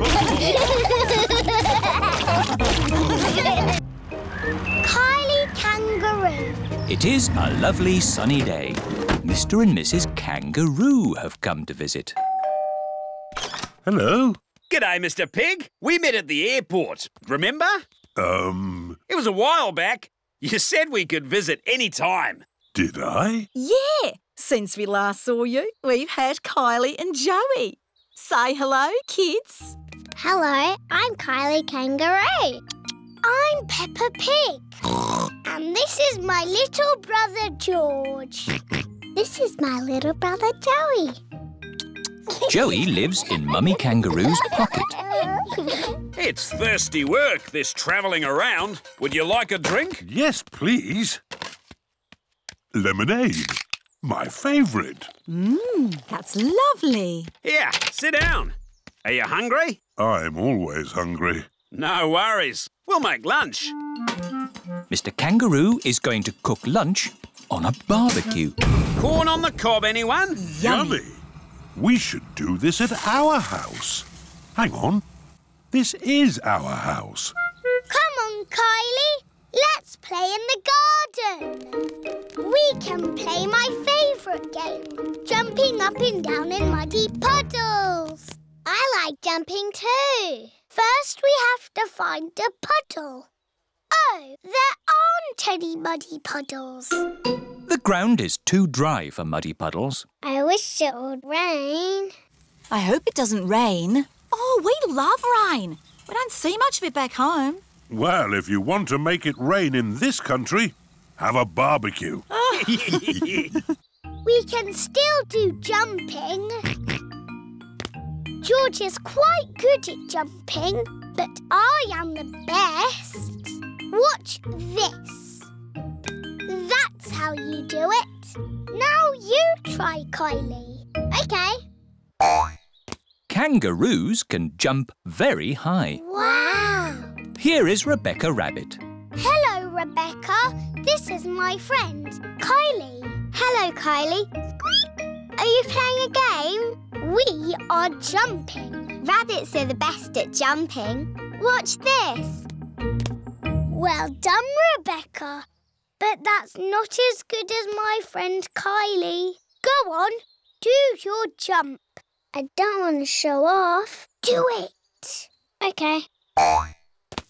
Kylie Kangaroo. It is a lovely sunny day. Mr. and Mrs. Kangaroo have come to visit. Hello. G'day, Mr. Pig. We met at the airport, remember? It was a while back. You said we could visit any time. Did I? Yeah. Since we last saw you, we've had Kylie and Joey. Say hello, kids. Hello, I'm Kylie Kangaroo. I'm Peppa Pig. And this is my little brother, George. This is my little brother, Joey. Joey lives in Mummy Kangaroo's pocket. It's thirsty work, this travelling around. Would you like a drink? Yes, please. Lemonade. My favourite. Mmm, that's lovely. Here, sit down. Are you hungry? I'm always hungry. No worries. We'll make lunch. Mr. Kangaroo is going to cook lunch on a barbecue. Corn on the cob, anyone? Yummy. We should do this at our house. Hang on. This is our house. Come on, Kylie. Let's play in the garden. We can play my favourite game, jumping up and down in muddy puddles. I like jumping too. First, we have to find a puddle. Oh, there aren't any muddy puddles. The ground is too dry for muddy puddles. I wish it would rain. I hope it doesn't rain. Oh, we love rain. We don't see much of it back home. Well, if you want to make it rain in this country, have a barbecue. Oh. We can still do jumping. George is quite good at jumping, but I am the best. Watch this. That's how you do it. Now you try, Kylie. OK. Kangaroos can jump very high. Wow! Here is Rebecca Rabbit. Hello, Rebecca. This is my friend, Kylie. Hello, Kylie. Squeak! Are you playing a game? We are jumping. Rabbits are the best at jumping. Watch this. Well done, Rebecca. But that's not as good as my friend Kylie. Go on, do your jump. I don't want to show off. Do it. OK. That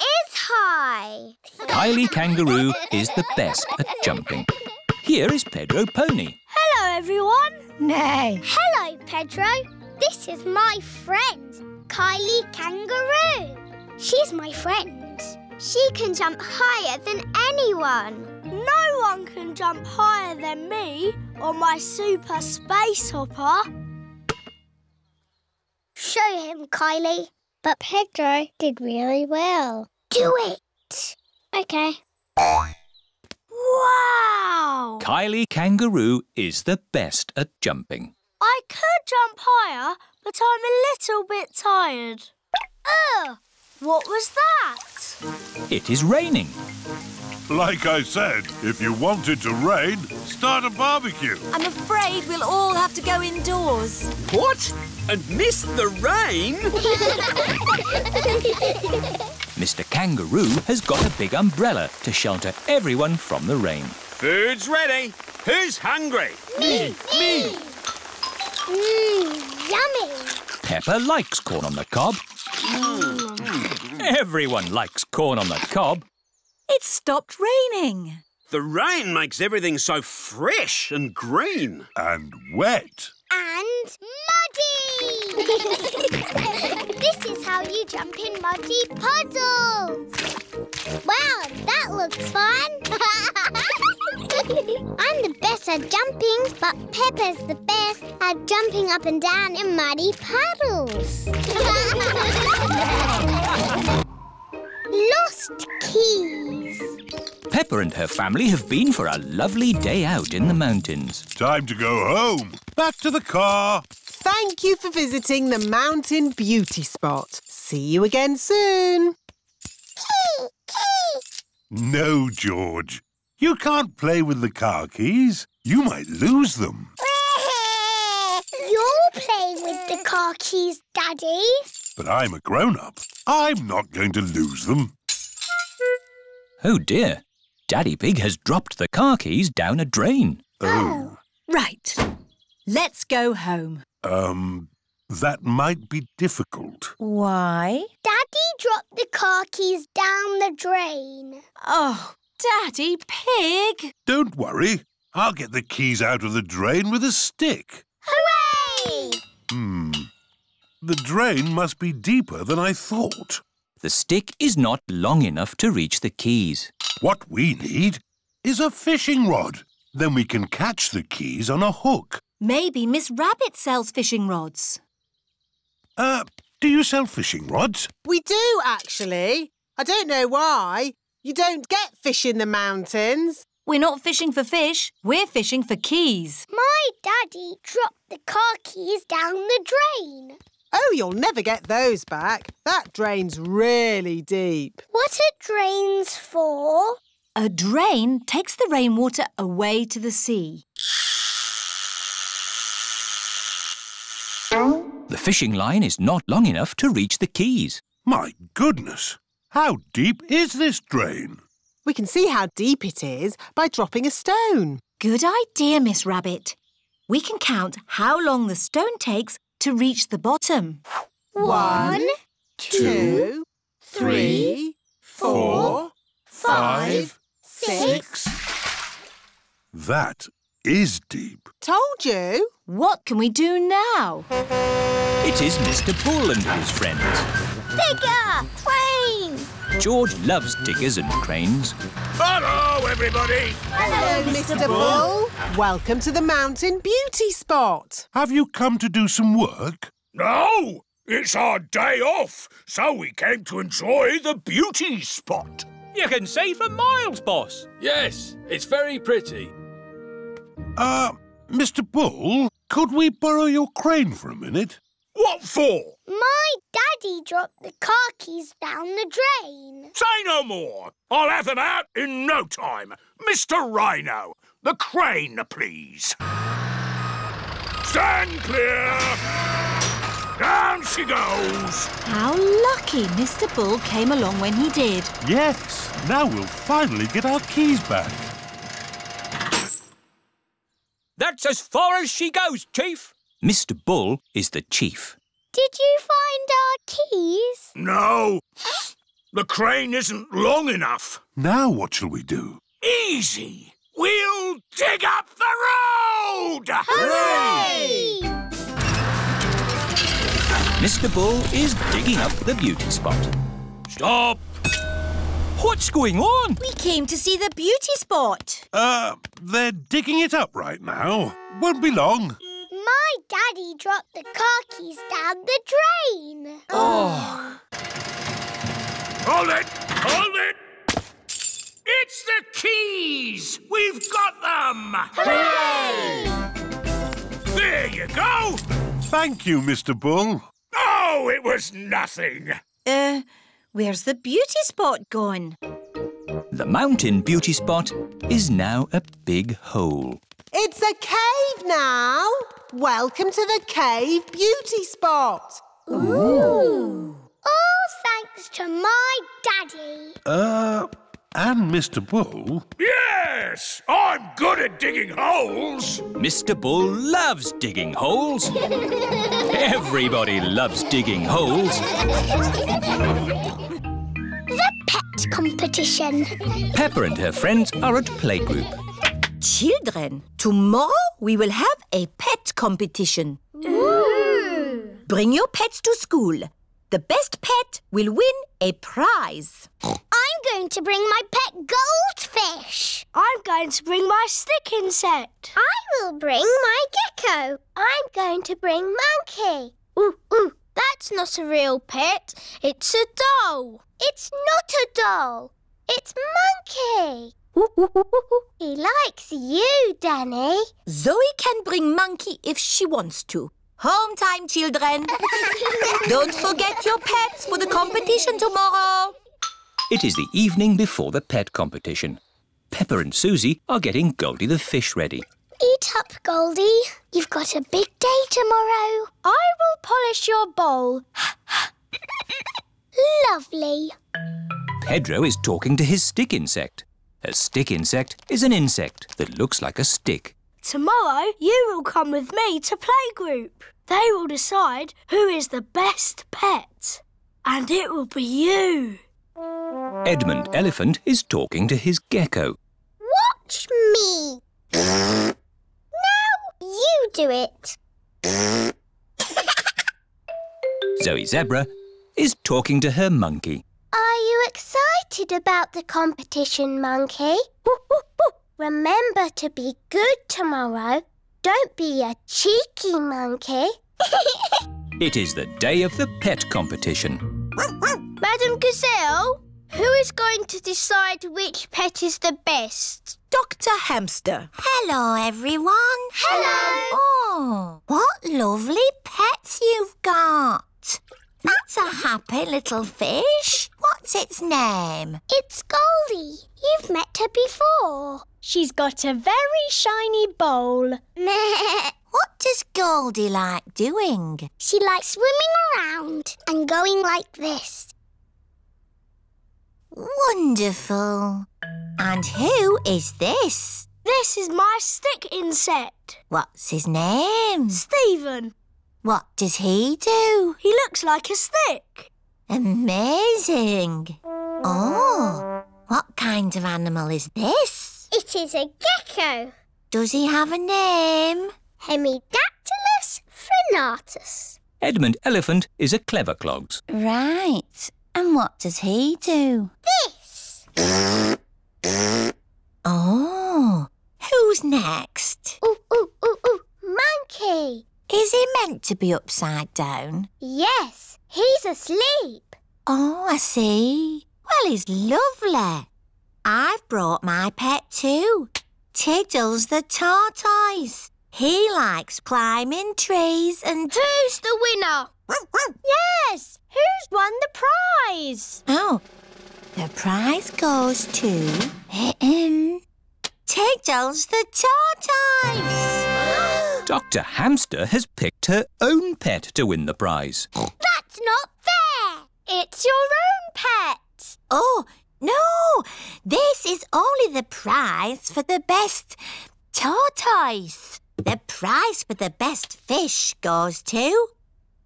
is high. Kylie Kangaroo is the best at jumping. Here is Pedro Pony. Hello, everyone. Nay. Hello, Pedro. This is my friend, Kylie Kangaroo. She's my friend. She can jump higher than anyone. No one can jump higher than me or my super space hopper. Show him, Kylie. But Pedro did really well. Do it. OK. Wow! Kylie Kangaroo is the best at jumping. I could jump higher, but I'm a little bit tired. Ugh! What was that? It is raining. Like I said, if you want it to rain, start a barbecue. I'm afraid we'll all have to go indoors. What? And miss the rain? Mr. Kangaroo has got a big umbrella to shelter everyone from the rain. Food's ready. Who's hungry? Me! Me! Mmm, yummy! Peppa likes corn on the cob. Everyone likes corn on the cob. It stopped raining. The rain makes everything so fresh and green. And wet. And muddy. This is how you jump in muddy puddles. Wow, that looks fun. I'm the best at jumping, but Peppa's the best at jumping up and down in muddy puddles. Lost keys. Peppa and her family have been for a lovely day out in the mountains. Time to go home. Back to the car. Thank you for visiting the mountain beauty spot. See you again soon. No, George. You can't play with the car keys. You might lose them. You'll play with the car keys, Daddy. But I'm a grown-up. I'm not going to lose them. Oh, dear. Daddy Pig has dropped the car keys down a drain. Oh. Right. Let's go home. That might be difficult. Why? Daddy dropped the car keys down the drain. Oh, Daddy Pig! Don't worry. I'll get the keys out of the drain with a stick. Hooray! The drain must be deeper than I thought. The stick is not long enough to reach the keys. What we need is a fishing rod. Then we can catch the keys on a hook. Maybe Miss Rabbit sells fishing rods. Do you sell fishing rods? We do, actually. I don't know why. You don't get fish in the mountains. We're not fishing for fish. We're fishing for keys. My daddy dropped the car keys down the drain. Oh, you'll never get those back. That drain's really deep. What are drains for? A drain takes the rainwater away to the sea. The fishing line is not long enough to reach the keys. My goodness! How deep is this drain? We can see how deep it is by dropping a stone. Good idea, Miss Rabbit. We can count how long the stone takes to reach the bottom. 1, 2, 3, 4, 5, 6. That is deep. Told you. What can we do now? It is Mr. Bull and his friends. Digger! Crane! George loves diggers and cranes. Hello, everybody! Hello, Mr. Bull. Welcome to the mountain beauty spot. Have you come to do some work? No! It's our day off, so we came to enjoy the beauty spot. You can see for miles, boss. Yes, it's very pretty. Mr. Bull, could we borrow your crane for a minute? What for? My daddy dropped the car keys down the drain. Say no more. I'll have them out in no time. Mr. Rhino, the crane, please. Stand clear. Down she goes. How lucky Mr. Bull came along when he did. Yes, now we'll finally get our keys back. That's as far as she goes, Chief. Mr. Bull is the chief. Did you find our keys? No. The crane isn't long enough. Now what shall we do? Easy. We'll dig up the road! Hooray! Mr. Bull is digging up the beauty spot. Stop! What's going on? We came to see the beauty spot. They're digging it up right now. Won't be long. My daddy dropped the car keys down the drain. Oh. Hold it! Hold it! It's the keys! We've got them! Hooray! There you go! Thank you, Mr. Bull. Oh, it was nothing. Where's the beauty spot gone? The mountain beauty spot is now a big hole. It's a cave now. Welcome to the cave beauty spot. Ooh. All thanks to my daddy. And Mr. Bull. Yes, I'm good at digging holes. Mr. Bull loves digging holes. Everybody loves digging holes. The pet competition. Peppa and her friends are at playgroup. Children, tomorrow we will have a pet competition. Ooh. Bring your pets to school. The best pet will win a prize. I'm going to bring my pet goldfish. I'm going to bring my stick insect. I will bring my gecko. I'm going to bring monkey. Ooh, ooh, that's not a real pet. It's a doll. It's not a doll. It's monkey. Ooh, ooh, ooh, ooh. He likes you, Danny. Zoe can bring monkey if she wants to. Home time, children. Don't forget your pets for the competition tomorrow. It is the evening before the pet competition. Peppa and Susie are getting Goldie the fish ready. Eat up, Goldie. You've got a big day tomorrow. I will polish your bowl. Lovely. Pedro is talking to his stick insect. A stick insect is an insect that looks like a stick. Tomorrow you will come with me to playgroup. They will decide who is the best pet. And it will be you. Edmund Elephant is talking to his gecko. Watch me. Now you do it. Zoe Zebra is talking to her monkey. Are you excited about the competition, monkey? Remember to be good tomorrow. Don't be a cheeky monkey. It is the day of the pet competition. Madame Gazelle, who is going to decide which pet is the best? Dr. Hamster. Hello, everyone. Hello. Oh, what lovely pets you've got. That's a happy little fish. What's its name? It's Goldie. You've met her before. She's got a very shiny bowl. What does Goldie like doing? She likes swimming around and going like this. Wonderful. And who is this? This is my stick insect. What's his name? Stephen. What does he do? He looks like a stick. Amazing. Oh, what kind of animal is this? It is a gecko. Does he have a name? Hemidactylus frenatus. Edmund Elephant is a clever clogs. Right. And what does he do? This. Oh, who's next? Ooh, ooh, ooh, ooh, monkey. Is he meant to be upside down? Yes, he's asleep. Oh, I see. Well, he's lovely. I've brought my pet too, Tiddles the tortoise. He likes climbing trees and... Who's the winner? Yes, who's won the prize? Oh, the prize goes to... Tiddles the tortoise. Dr. Hamster has picked her own pet to win the prize. That's not fair! It's your own pet! Oh, no! This is only the prize for the best tortoise. The prize for the best fish goes to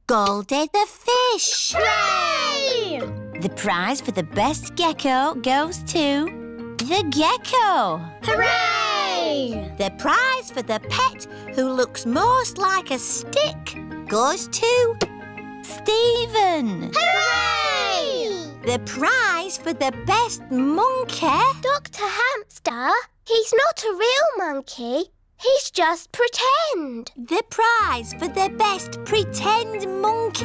Goldie the fish. Hooray! The prize for the best gecko goes to the gecko. Hooray! The prize for the pet who looks most like a stick goes to Stephen. Hooray! The prize for the best monkey... Dr. Hamster, he's not a real monkey. He's just pretend. The prize for the best pretend monkey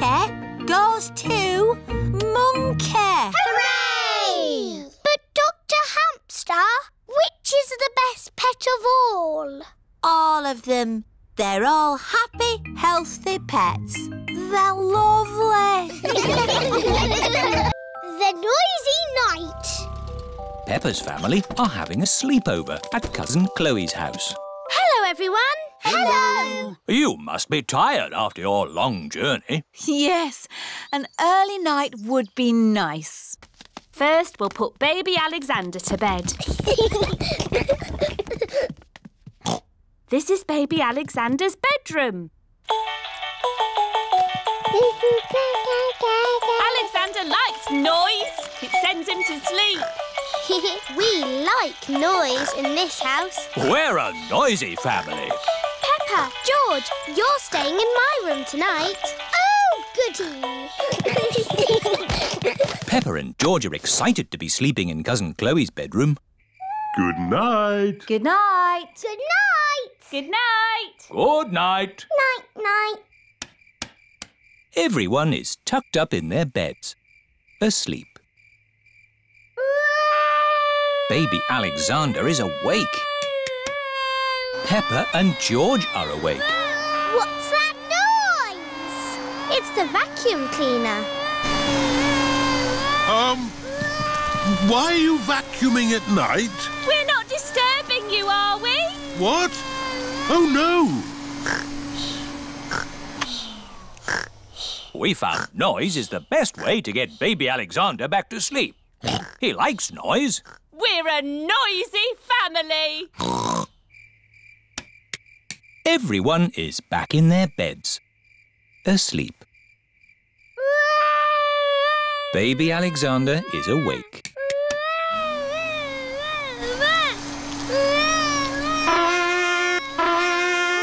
goes to Monkey. Hooray! But Dr. Hamster... Which is the best pet of all? All of them. They're all happy, healthy pets. They're lovely. The noisy night. Peppa's family are having a sleepover at Cousin Chloe's house. Hello, everyone. Hello. You must be tired after your long journey. Yes, an early night would be nice. First, we'll put baby Alexander to bed. This is baby Alexander's bedroom. Alexander likes noise. It sends him to sleep. We like noise in this house. We're a noisy family. Peppa, George, you're staying in my room tonight. Peppa and George are excited to be sleeping in Cousin Chloe's bedroom. Good night. Good night. Good night. Good night. Good night. Night, night. Everyone is tucked up in their beds, asleep. Baby Alexander is awake. Peppa and George are awake. What's that? It's the vacuum cleaner. Why are you vacuuming at night? We're not dis What? Oh, no! We found noise is the best way to get baby Alexander back to sleep. He likes noise. We're a noisy family. Everyone is back in their beds, asleep. Baby Alexander is awake.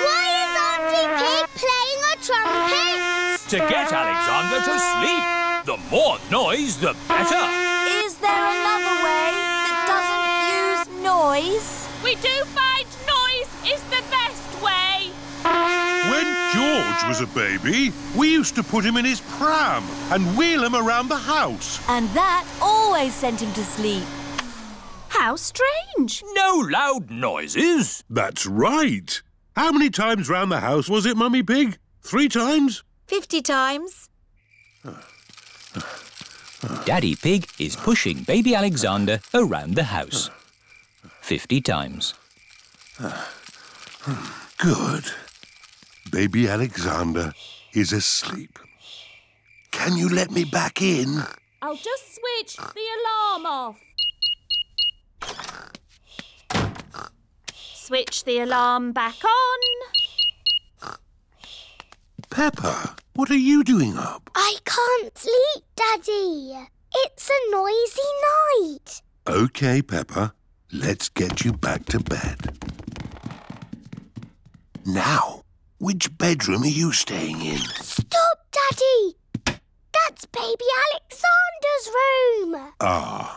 Why is Auntie Pig playing a trumpet? To get Alexander to sleep. The more noise, the better. Is there another way that doesn't use noise? We do find noise is the best way. When George was a baby, we used to put him in his pram and wheel him around the house. And that always sent him to sleep. How strange. No loud noises. That's right. How many times round the house was it, Mummy Pig? 3 times? 50 times. Daddy Pig is pushing baby Alexander around the house. 50 times. Good. Baby Alexander is asleep. Can you let me back in? I'll just switch the alarm off. Switch the alarm back on. Peppa, what are you doing up? I can't sleep, Daddy. It's a noisy night. OK, Peppa. Let's get you back to bed. Now, which bedroom are you staying in? Stop, Daddy. That's baby Alexander's room. Ah.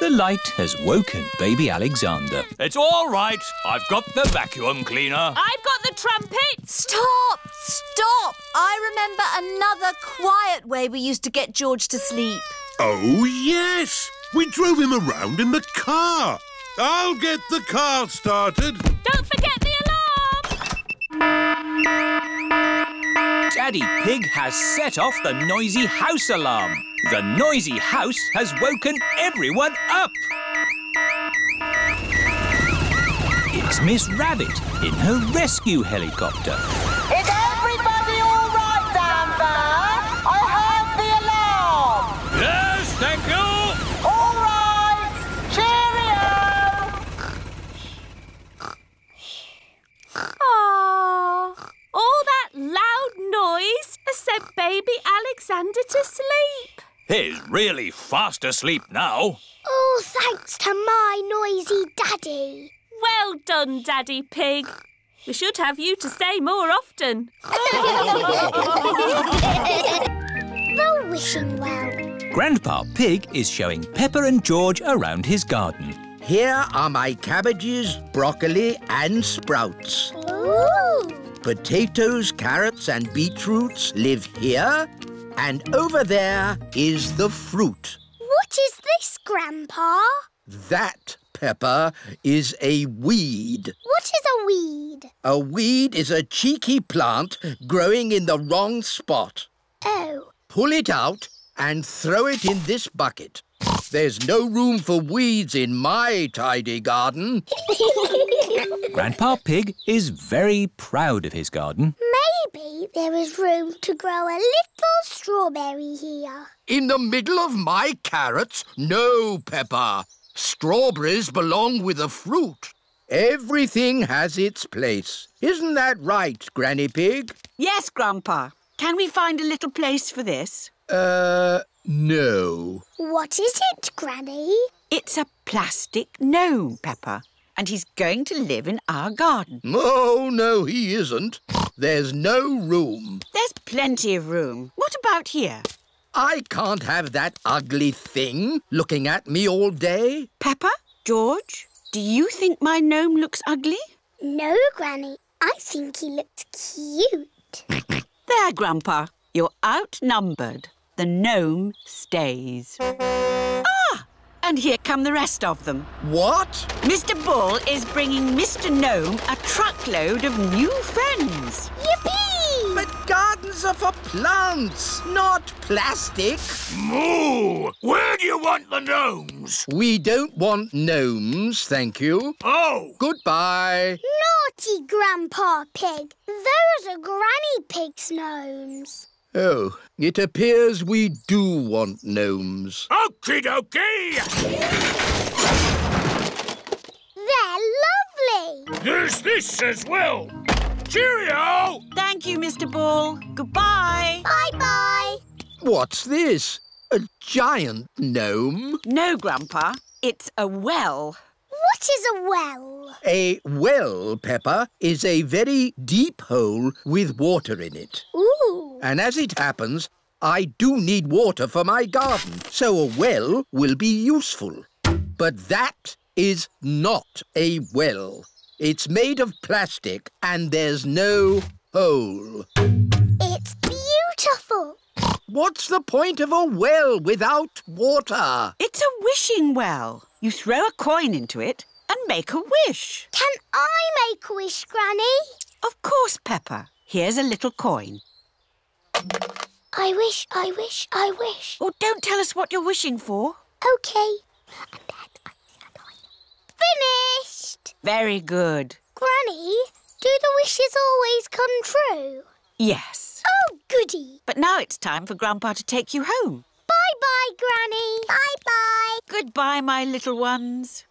The light has woken baby Alexander. It's all right. I've got the vacuum cleaner. I've got the trumpet. Stop! Stop! I remember another quiet way we used to get George to sleep. Oh, yes. We drove him around in the car. I'll get the car started. Don't forget the alarm. Daddy Pig has set off the noisy house alarm. The noisy house has woken everyone up. It's Miss Rabbit in her rescue helicopter. Is everybody all right down there? I heard the alarm. Yes, thank you. All right. Cheerio. Aww. All that loud noise has sent baby Alexander to sleep. He's really fast asleep now. Oh, thanks to my noisy daddy. Well done, Daddy Pig. We should have you to stay more often. The Wishing Well. Grandpa Pig is showing Peppa and George around his garden. Here are my cabbages, broccoli and sprouts. Ooh. Potatoes, carrots and beetroots live here. And over there is the fruit. What is this, Grandpa? That, Peppa, is a weed. What is a weed? A weed is a cheeky plant growing in the wrong spot. Oh. Pull it out and throw it in this bucket. There's no room for weeds in my tidy garden. Grandpa Pig is very proud of his garden. Maybe there is room to grow a little strawberry here. In the middle of my carrots? No, Peppa. Strawberries belong with the fruit. Everything has its place. Isn't that right, Granny Pig? Yes, Grandpa. Can we find a little place for this? No. What is it, Granny? It's a plastic gnome, Peppa. And he's going to live in our garden. Oh, no, he isn't. There's no room. There's plenty of room. What about here? I can't have that ugly thing looking at me all day. Peppa, George, do you think my gnome looks ugly? No, Granny. I think he looks cute. There, Grandpa. You're outnumbered. The gnome stays. And here come the rest of them. What? Mr. Bull is bringing Mr. Gnome a truckload of new friends. Yippee! Hermit gardens are for plants, not plastic. Moo! Where do you want the gnomes? We don't want gnomes, thank you. Oh! Goodbye. Naughty Grandpa Pig. Those are Granny Pig's gnomes. Oh, it appears we do want gnomes. Okie dokie! They're lovely! There's this as well. Cheerio! Thank you, Mr. Bull. Goodbye. Bye-bye. What's this? A giant gnome? No, Grandpa. It's a well. What is a well? A well, Peppa, is a very deep hole with water in it. Ooh. And as it happens, I do need water for my garden, so a well will be useful. But that is not a well. It's made of plastic and there's no hole. It's beautiful. What's the point of a well without water? It's a wishing well. You throw a coin into it and make a wish. Can I make a wish, Granny? Of course, Peppa. Here's a little coin. I wish, I wish, I wish. Oh, don't tell us what you're wishing for. OK. Finished! Very good. Granny, do the wishes always come true? Yes. Oh, goody. But now it's time for Grandpa to take you home. Bye-bye, Granny. Bye-bye. Goodbye, my little ones.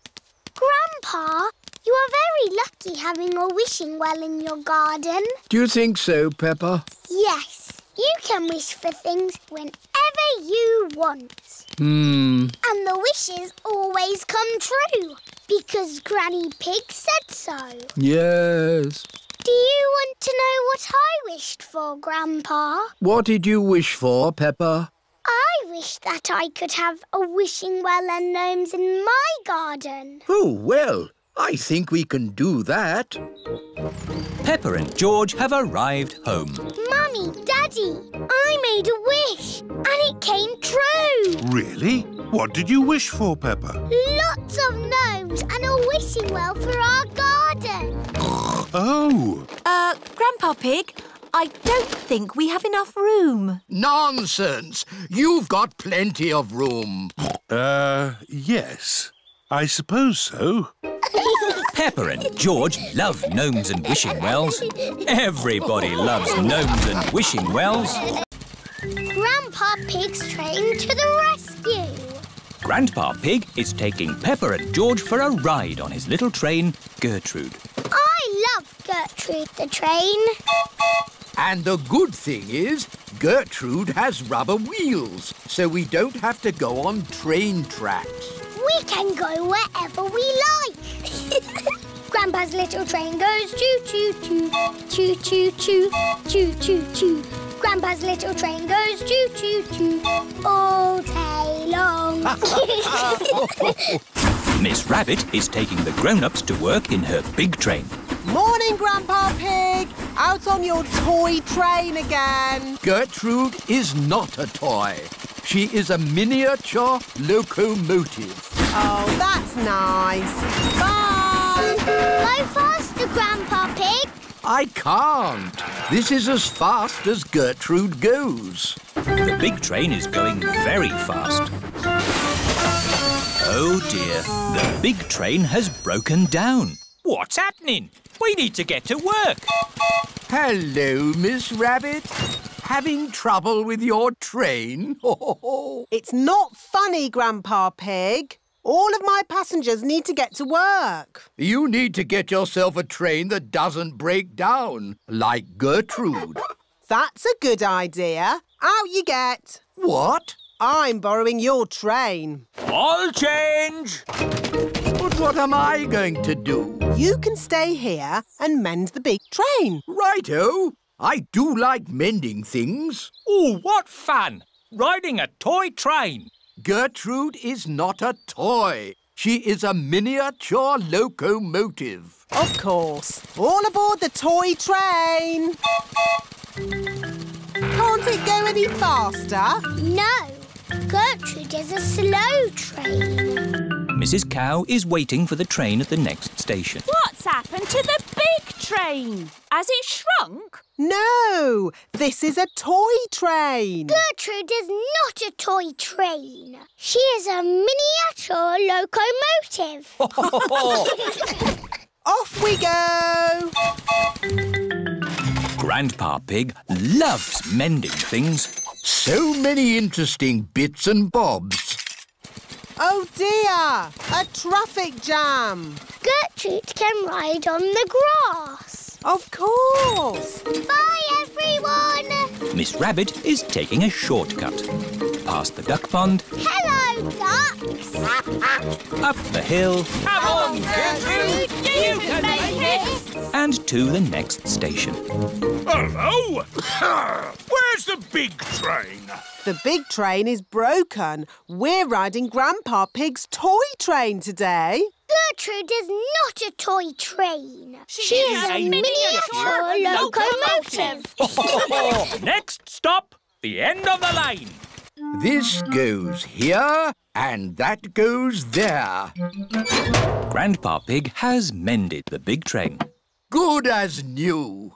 Grandpa, you are very lucky having a wishing well in your garden. Do you think so, Peppa? Yes. You can wish for things whenever you want. Hmm. And the wishes always come true, because Granny Pig said so. Yes. Do you want to know what I wished for, Grandpa? What did you wish for, Peppa? I wish that I could have a wishing well and gnomes in my garden. Oh, well, I think we can do that. Peppa and George have arrived home. Mummy, Daddy, I made a wish and it came true. Really? What did you wish for, Peppa? Lots of gnomes and a wishing well for our garden. Oh. Grandpa Pig, I don't think we have enough room. Nonsense! You've got plenty of room. Yes. I suppose so. Peppa and George love gnomes and wishing wells. Everybody loves gnomes and wishing wells. Grandpa Pig's train to the rescue. Grandpa Pig is taking Peppa and George for a ride on his little train, Gertrude. I love Gertrude the train. And the good thing is, Gertrude has rubber wheels, so we don't have to go on train tracks. We can go wherever we like. Grandpa's little train goes choo-choo-choo, choo-choo-choo, choo-choo-choo. Grandpa's little train goes choo-choo-choo all day long. Miss Rabbit is taking the grown-ups to work in her big train. Morning, Grandpa Pig. Out on your toy train again. Gertrude is not a toy. She is a miniature locomotive. Oh, that's nice. Bye! Go faster, Grandpa Pig. I can't. This is as fast as Gertrude goes. The big train is going very fast. Oh, dear. The big train has broken down. What's happening? We need to get to work. Hello, Miss Rabbit. Having trouble with your train? It's not funny, Grandpa Pig. All of my passengers need to get to work. You need to get yourself a train that doesn't break down, like Gertrude. That's a good idea. Out you get. What? I'm borrowing your train. I'll change. But what am I going to do? You can stay here and mend the big train. Righto. I do like mending things. Oh, what fun! Riding a toy train. Gertrude is not a toy. She is a miniature locomotive. Of course. All aboard the toy train. Can't it go any faster? No. Gertrude is a slow train. Mrs. Cow is waiting for the train at the next station. What's happened to the big train? Has it shrunk? No, this is a toy train. Gertrude is not a toy train. She is a miniature locomotive. Off we go. Grandpa Pig loves mending things. So many interesting bits and bobs. Oh dear, a traffic jam. Gertrude can ride on the grass. Of course. Bye everyone. Miss Rabbit is taking a shortcut. Past the duck pond. Hello ducks. Up the hill. Come on Gertrude, you can make it. And to the next station. Hello. Where's the big train? The big train is broken. We're riding Grandpa Pig's toy train today. Gertrude is not a toy train. She is a miniature locomotive. Next stop, the end of the line. This goes here and that goes there. Grandpa Pig has mended the big train. Good as new.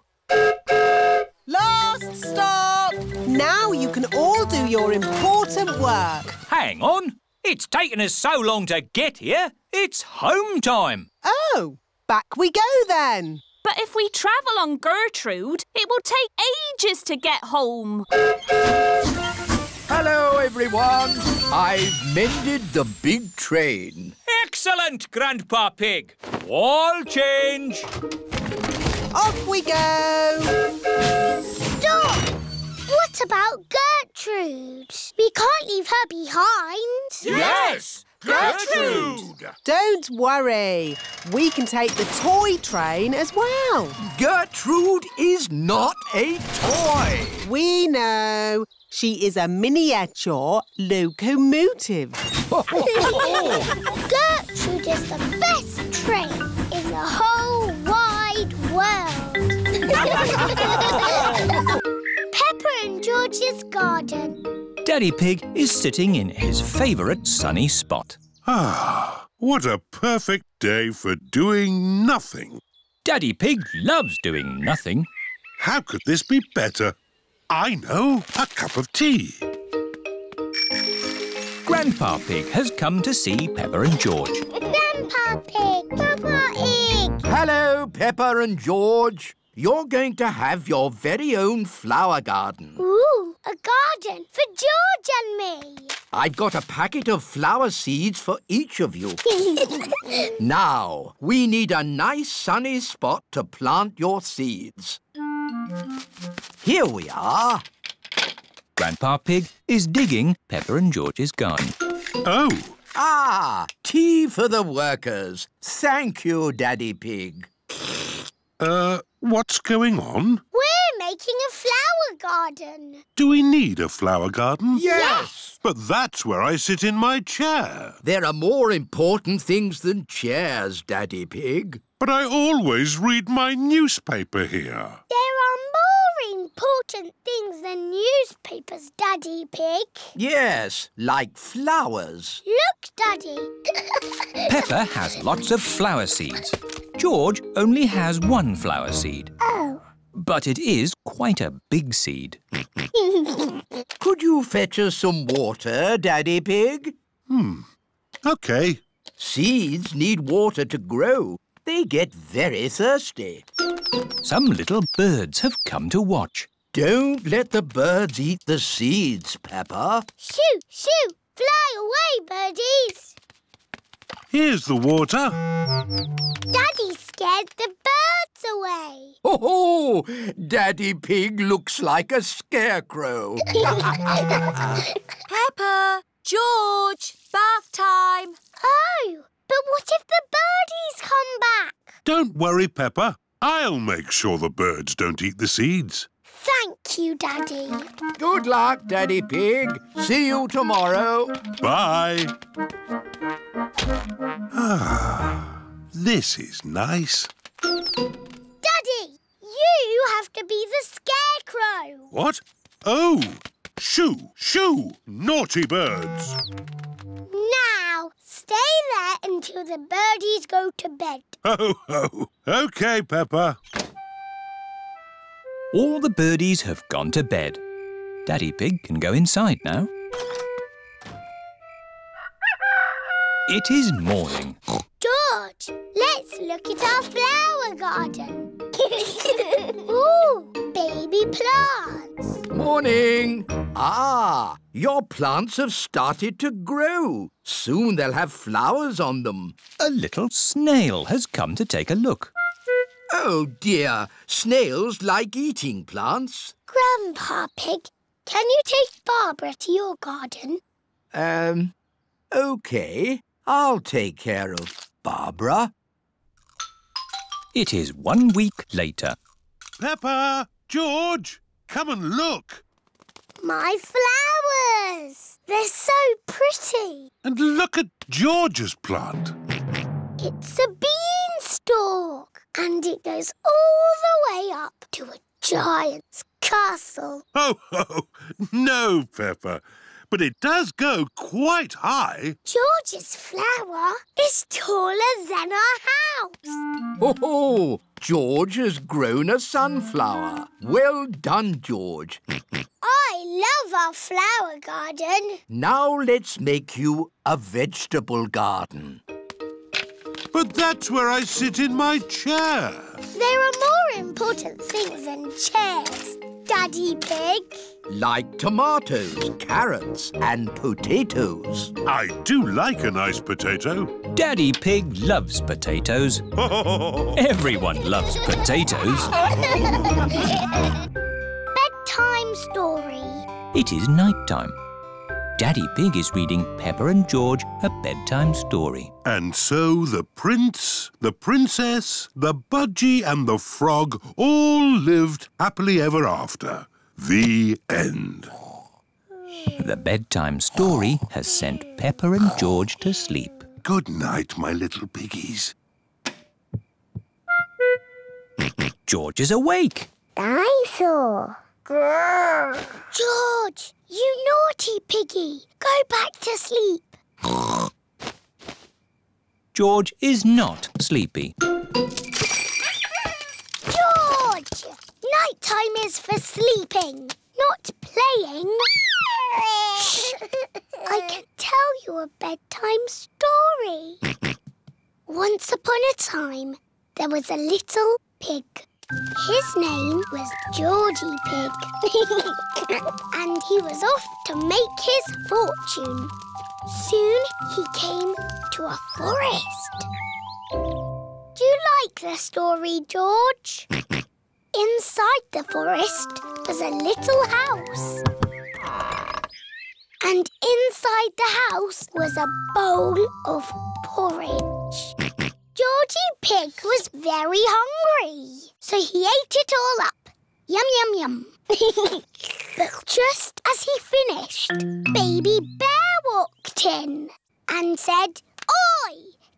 Last stop! Now you can all do your important work. Hang on. It's taken us so long to get here. It's home time. Oh, back we go then. But if we travel on Gertrude, it will take ages to get home. Hello, everyone. I've mended the big train. Excellent, Grandpa Pig. All change. Off we go! Stop! What about Gertrude? We can't leave her behind. Yes! Gertrude! Don't worry. We can take the toy train as well. Gertrude is not a toy. We know. She is a miniature locomotive. Gertrude is the best train in the whole wide world. Peppa and George's garden. Daddy Pig is sitting in his favourite sunny spot. Ah, what a perfect day for doing nothing. Daddy Pig loves doing nothing. How could this be better? I know, a cup of tea. Grandpa Pig has come to see Peppa and George. Grandpa Pig, Peppa Pig. Hello, Peppa and George. You're going to have your very own flower garden. Ooh, a garden for George and me. I've got a packet of flower seeds for each of you. Now, we need a nice sunny spot to plant your seeds. Here we are. Grandpa Pig is digging Peppa and George's garden. Oh. Ah, tea for the workers. Thank you, Daddy Pig. What's going on? We're making a flower garden. Do we need a flower garden? Yes! But that's where I sit in my chair. There are more important things than chairs, Daddy Pig. But I always read my newspaper here. There are more important things than newspapers, Daddy Pig. Yes, like flowers. Look, Daddy. Peppa has lots of flower seeds. George only has one flower seed. Oh. But it is quite a big seed. Could you fetch us some water, Daddy Pig? OK. Seeds need water to grow. They get very thirsty. Some little birds have come to watch. Don't let the birds eat the seeds, Peppa. Shoo, shoo, fly away, birdies. Here's the water. Daddy scared the birds away. Oh, Daddy Pig looks like a scarecrow. Peppa, George, bath time. Oh. But what if the birdies come back? Don't worry, Peppa. I'll make sure the birds don't eat the seeds. Thank you, Daddy. Good luck, Daddy Pig. See you tomorrow. Bye. Ah, this is nice. Daddy, you have to be the scarecrow. What? Oh, shoo, shoo, naughty birds. Now, stay there until the birdies go to bed. Ho, ho. OK, Peppa. All the birdies have gone to bed. Daddy Pig can go inside now. It is morning. George, let's look at our flower garden. Ooh, baby plants. Morning. Ah, your plants have started to grow. Soon they'll have flowers on them. A little snail has come to take a look. Oh dear, snails like eating plants. Grandpa Pig, can you take Barbara to your garden? OK, I'll take care of Barbara. It is 1 week later. Peppa, George, come and look. My flowers! They're so pretty. And look at George's plant. It's a beanstalk. And it goes all the way up to a giant's castle. Oh, oh no, Peppa. But it does go quite high. George's flower is taller than our house. Oh, George has grown a sunflower. Well done, George. I love our flower garden. Now let's make you a vegetable garden. But that's where I sit in my chair. There are more important things than chairs, Daddy Pig. Like tomatoes, carrots and potatoes. I do like a nice potato. Daddy Pig loves potatoes. Everyone loves potatoes. Bedtime story. It is nighttime. Daddy Pig is reading Peppa and George a bedtime story. And so the prince, the princess, the budgie and the frog all lived happily ever after. The end. The bedtime story has sent Peppa and George to sleep. Good night, my little piggies. George is awake. Dinosaur. George, you naughty piggy. Go back to sleep. George is not sleepy. George! Nighttime is for sleeping, not playing. I can tell you a bedtime story. Once upon a time, there was a little pig. His name was Georgie Pig. And he was off to make his fortune. Soon he came to a forest. Do you like the story, George? Inside the forest was a little house. And inside the house was a bowl of porridge. Georgie Pig was very hungry, so he ate it all up. Yum, yum, yum. But just as he finished, Baby Bear walked in and said, Oi!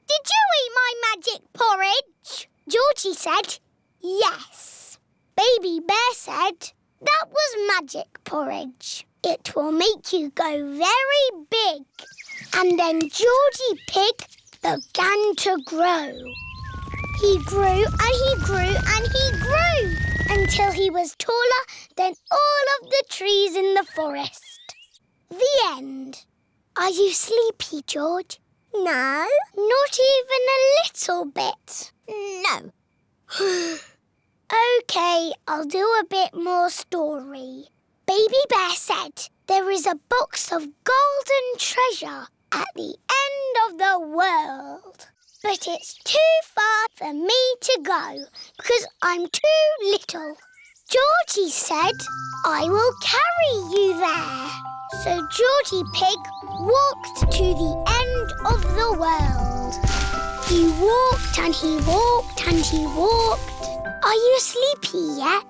Did you eat my magic porridge? Georgie said, Yes. Baby Bear said, that was magic porridge. It will make you go very big. And then Georgie Pig began to grow. He grew and he grew and he grew until he was taller than all of the trees in the forest. The end. Are you sleepy, George? No. Not even a little bit? No. OK, I'll do a bit more story. Baby Bear said there is a box of golden treasure at the end of the world. But it's too far for me to go because I'm too little. Georgie said, I will carry you there. So Georgie Pig walked to the end of the world. He walked and he walked and he walked. Are you sleepy yet?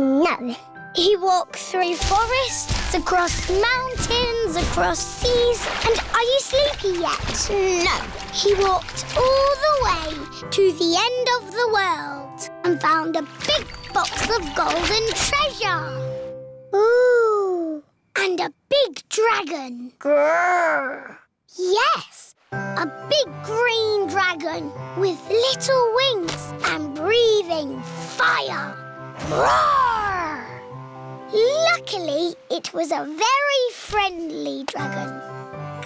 No. He walked through forests, across mountains, across seas. And are you sleepy yet? No. He walked all the way to the end of the world and found a big box of golden treasure. Ooh. And a big dragon. Grrr. Yes, A big green dragon with little wings and breathing fire. Roar! Luckily, it was a very friendly dragon.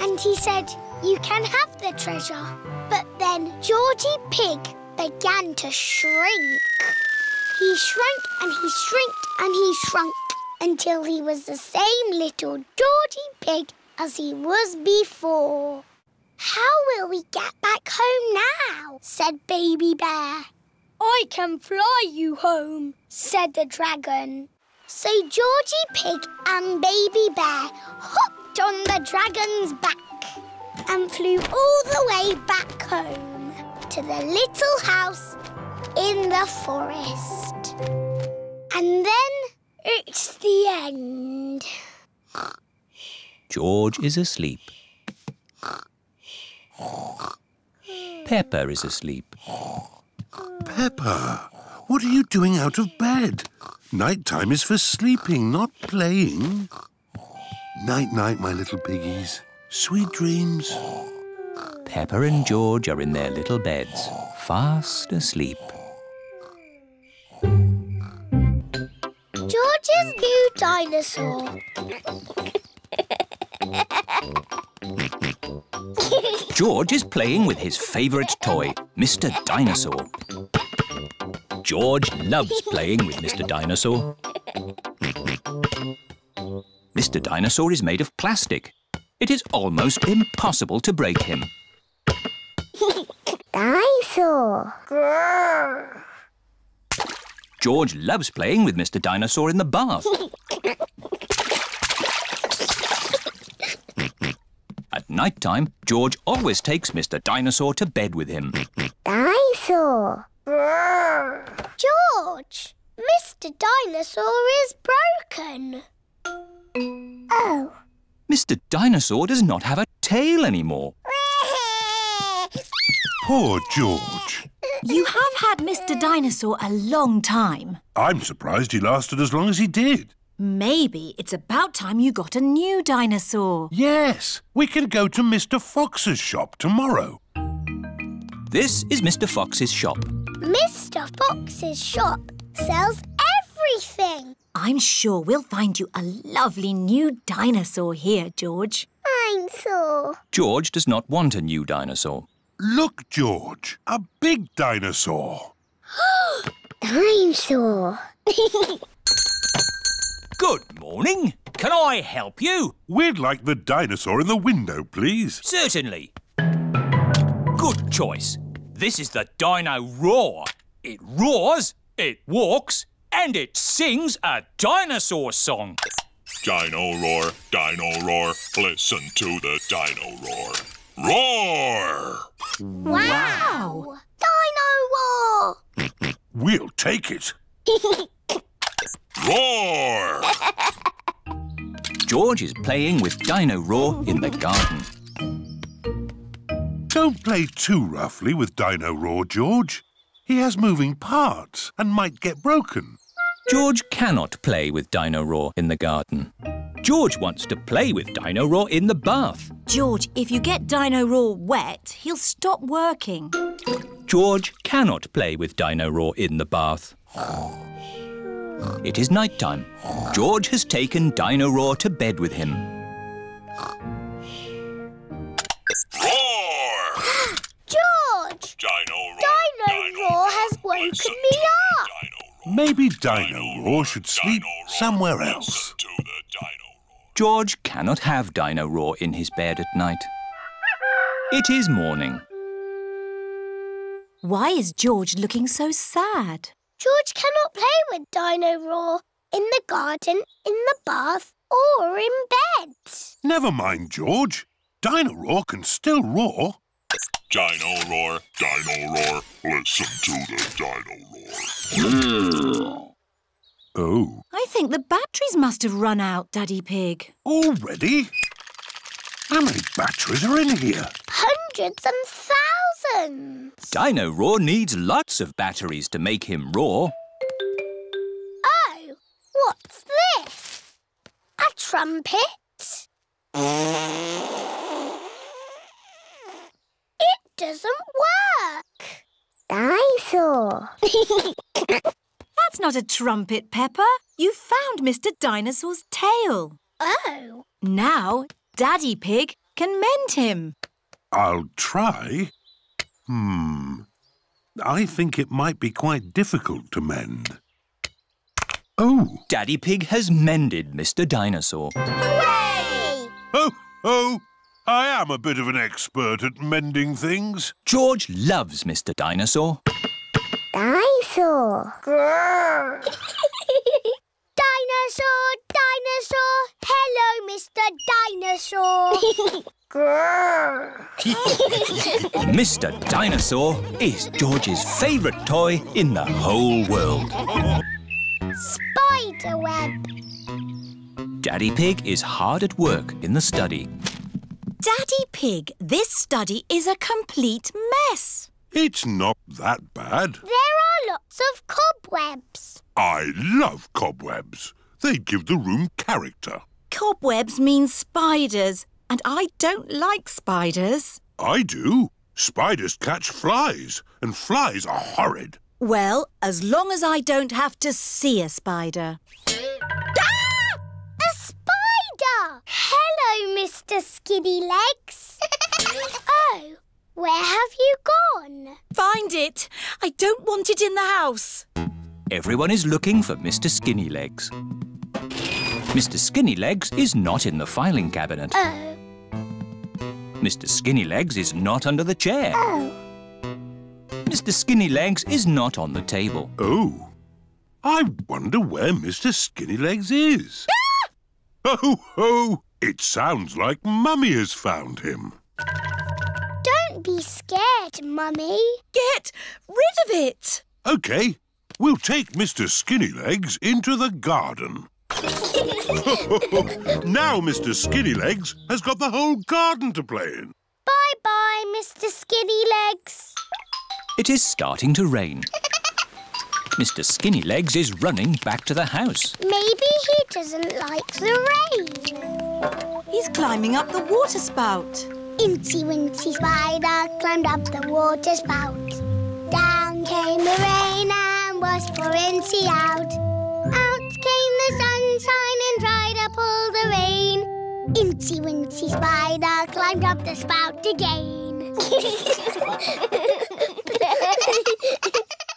And he said, you can have the treasure. But then Georgie Pig began to shrink. He shrank and he shrinked and he shrunk until he was the same little Georgie Pig as he was before. How will we get back home now? Said Baby Bear. I can fly you home, said the dragon. So Georgie Pig and Baby Bear hopped on the dragon's back and flew all the way back home to the little house in the forest. And then it's the end. George is asleep. Peppa is asleep. Peppa, what are you doing out of bed? Nighttime is for sleeping, not playing. Night-night, my little piggies. Sweet dreams. Peppa and George are in their little beds, fast asleep. George's new dinosaur. George is playing with his favourite toy, Mr. Dinosaur. George loves playing with Mr. Dinosaur. Mr. Dinosaur is made of plastic. It is almost impossible to break him. Dinosaur. George loves playing with Mr. Dinosaur in the bath. At night time, George always takes Mr. Dinosaur to bed with him. Dinosaur. George, Mr. Dinosaur is broken. Oh. Mr. Dinosaur does not have a tail anymore. Poor George. You have had Mr. Dinosaur a long time. I'm surprised he lasted as long as he did. Maybe it's about time you got a new dinosaur. Yes, we can go to Mr. Fox's shop tomorrow. This is Mr. Fox's shop. Mr. Fox's shop sells everything. I'm sure we'll find you a lovely new dinosaur here, George. Dinosaur. George does not want a new dinosaur. Look, George, a big dinosaur. Dinosaur. Good morning. Can I help you? We'd like the dinosaur in the window, please. Certainly. Good choice. This is the Dino Roar. It roars, it walks, and it sings a dinosaur song. Dino Roar, Dino Roar, listen to the Dino Roar. Roar! Wow! Dino Roar! We'll take it. Roar! George is playing with Dino Roar in the garden. Don't play too roughly with Dino Roar, George. He has moving parts and might get broken. George cannot play with Dino Roar in the garden. George wants to play with Dino Roar in the bath. George, if you get Dino Roar wet, he'll stop working. George cannot play with Dino Roar in the bath. It is night time. George has taken Dino Roar to bed with him. Roar! George! Dino Roar has woken me up. Maybe Dino Roar should sleep somewhere else. George cannot have Dino Roar in his bed at night. It is morning. Why is George looking so sad? George cannot play with Dino Roar in the garden, in the bath or in bed. Never mind, George. Dino Roar can still roar. Dino Roar, Dino Roar, listen to the Dino Roar. Oh. I think the batteries must have run out, Daddy Pig. Already? How many batteries are in here? Hundreds and thousands. Dino Roar needs lots of batteries to make him roar. Oh, what's this? A trumpet? That's not a trumpet, Peppa. You found Mr. Dinosaur's tail. Oh. Now Daddy Pig can mend him. I'll try. I think it might be quite difficult to mend. Oh! Daddy Pig has mended Mr. Dinosaur. Hooray! Ho, ho! I am a bit of an expert at mending things. George loves Mr. Dinosaur. Dinosaur! Dinosaur, dinosaur, hello, Mr. Dinosaur. Mr. Dinosaur is George's favourite toy in the whole world. Spiderweb. Daddy Pig is hard at work in the study. Daddy Pig, this study is a complete mess. It's not that bad. There are lots of cobwebs. I love cobwebs. They give the room character. Cobwebs mean spiders, and I don't like spiders. I do. Spiders catch flies, and flies are horrid. Well, as long as I don't have to see a spider. Ah! A spider! Hello, Mr. Skinny Legs. Oh, where have you gone? Find it. I don't want it in the house. Everyone is looking for Mr. Skinny Legs. Mr. Skinny Legs is not in the filing cabinet. Oh. Mr. Skinny Legs is not under the chair. Oh. Mr. Skinny Legs is not on the table. Oh. I wonder where Mr. Skinny Legs is. Ah! Ho, ho! It sounds like Mummy has found him. Don't be scared, Mummy. Get rid of it. OK. We'll take Mr. Skinny Legs into the garden. Now Mr. Skinny Legs has got the whole garden to play in. Bye-bye, Mr. Skinny Legs. It is starting to rain. Mr. Skinny Legs is running back to the house. Maybe he doesn't like the rain. He's climbing up the water spout. Incy wincy spider climbed up the water spout. Down came the rain and was for Incy out. Out came the sunshine and dried up all the rain. Incy wincy spider climbed up the spout again.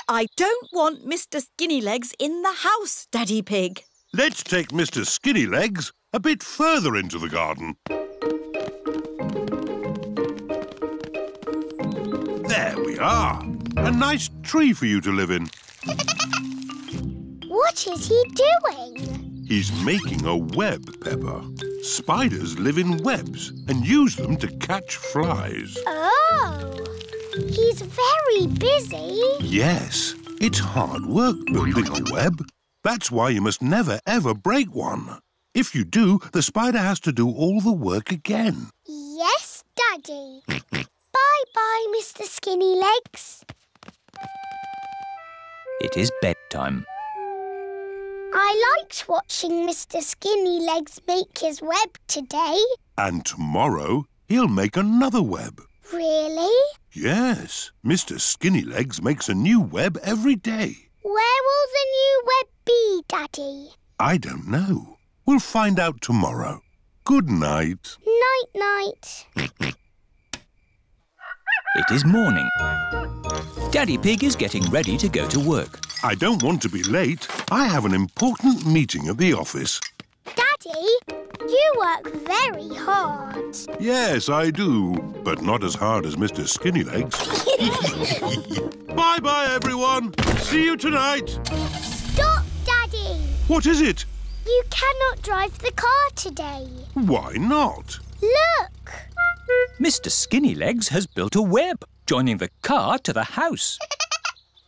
I don't want Mr. Skinny Legs in the house, Daddy Pig. Let's take Mr. Skinny Legs a bit further into the garden. There we are. A nice tree for you to live in. What is he doing? He's making a web, Peppa. Spiders live in webs and use them to catch flies. Oh, he's very busy. Yes, it's hard work building a web. That's why you must never, ever break one. If you do, the spider has to do all the work again. Yes, Daddy. Bye-bye, Mr. Skinny Legs. It is bedtime. I liked watching Mr. Skinny Legs make his web today. And tomorrow he'll make another web. Really? Yes. Mr. Skinny Legs makes a new web every day. Where will the new web be, Daddy? I don't know. We'll find out tomorrow. Good night. Night-night. It is morning. Daddy Pig is getting ready to go to work. I don't want to be late. I have an important meeting at the office. Daddy, you work very hard. Yes, I do, but not as hard as Mr. Skinny Legs. Bye-bye, everyone. See you tonight. Stop, Daddy. What is it? You cannot drive the car today. Why not? Look. Mr. Skinny Legs has built a web, joining the car to the house.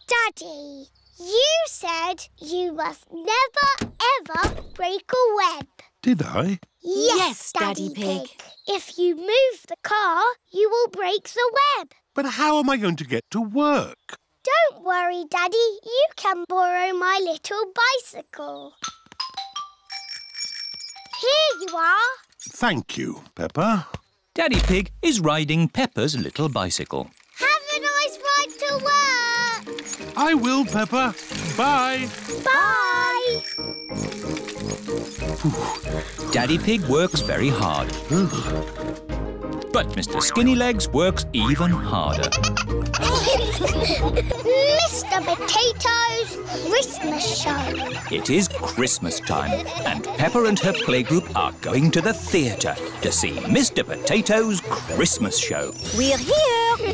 Daddy, you said you must never, ever break a web. Did I? Yes, Daddy Pig. If you move the car, you will break the web. But how am I going to get to work? Don't worry, Daddy. You can borrow my little bicycle. Here you are. Thank you, Peppa. Daddy Pig is riding Peppa's little bicycle. Have a nice ride to work! I will, Peppa. Bye. Bye. Daddy Pig works very hard. But Mr. Skinny Legs works even harder. Mr. Potato's Christmas show. It is Christmas time, and Peppa and her playgroup are going to the theatre to see Mr. Potato's Christmas show. We're here.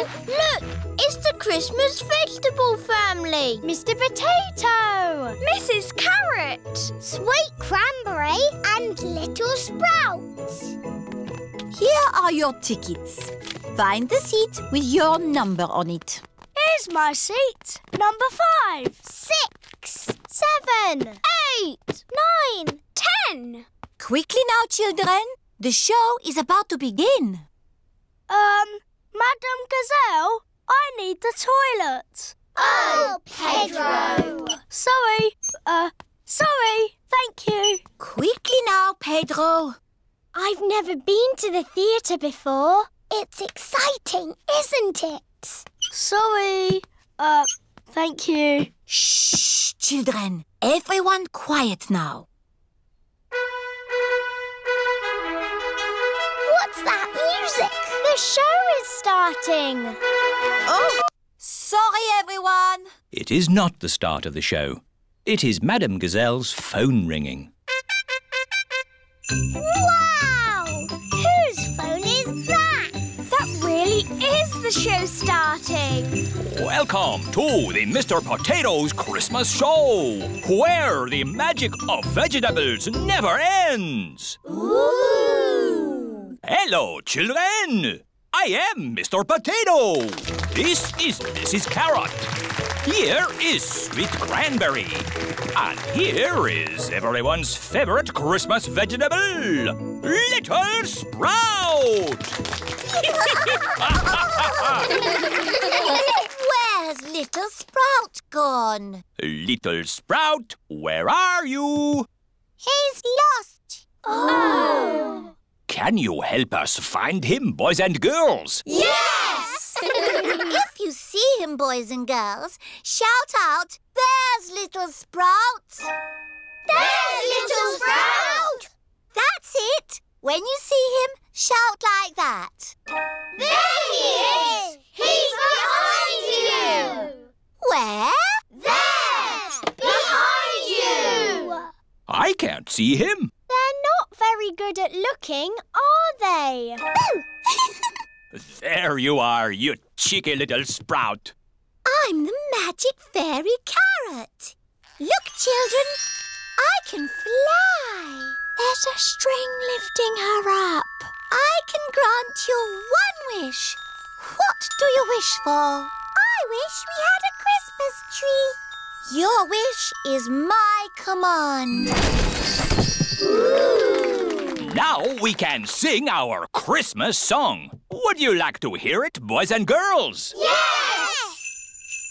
Look, it's the Christmas vegetable family. Mr. Potato. Mrs. Carrot. Sweet Cranberry and Little Sprouts. Here are your tickets. Find the seat with your number on it. Here's my seat. Number 5. 6. 7. 8. 9. 10. Quickly now, children. The show is about to begin. Madame Gazelle, I need the toilet. Oh, Pedro. Sorry. Thank you. Quickly now, Pedro. I've never been to the theatre before. It's exciting, isn't it? Sorry. Thank you. Shh, children. Everyone quiet now. What's that music? The show is starting. Oh, sorry, everyone. It is not the start of the show. It is Madame Gazelle's phone ringing. Wow! Whose phone is that? That really is the show starting. Welcome to the Mr. Potato's Christmas Show, where the magic of vegetables never ends. Ooh! Hello, children. I am Mr. Potato. This is Mrs. Carrot. Here is Sweet Cranberry. And here is everyone's favourite Christmas vegetable, Little Sprout! Where's Little Sprout gone? Little Sprout, where are you? He's lost. Oh! Can you help us find him, boys and girls? Yes! If you see him, boys and girls, shout out, "There's Little Sprout!" There's Little Sprout! That's it. When you see him, shout like that. There he is! He's behind you! Where? There! Behind you! I can't see him. They're not very good at looking, are they? There you are, you cheeky little sprout. I'm the magic fairy carrot. Look, children, I can fly. There's a string lifting her up. I can grant you one wish. What do you wish for? I wish we had a Christmas tree. Your wish is my command. Ooh. Now we can sing our Christmas song. Would you like to hear it, boys and girls? Yes!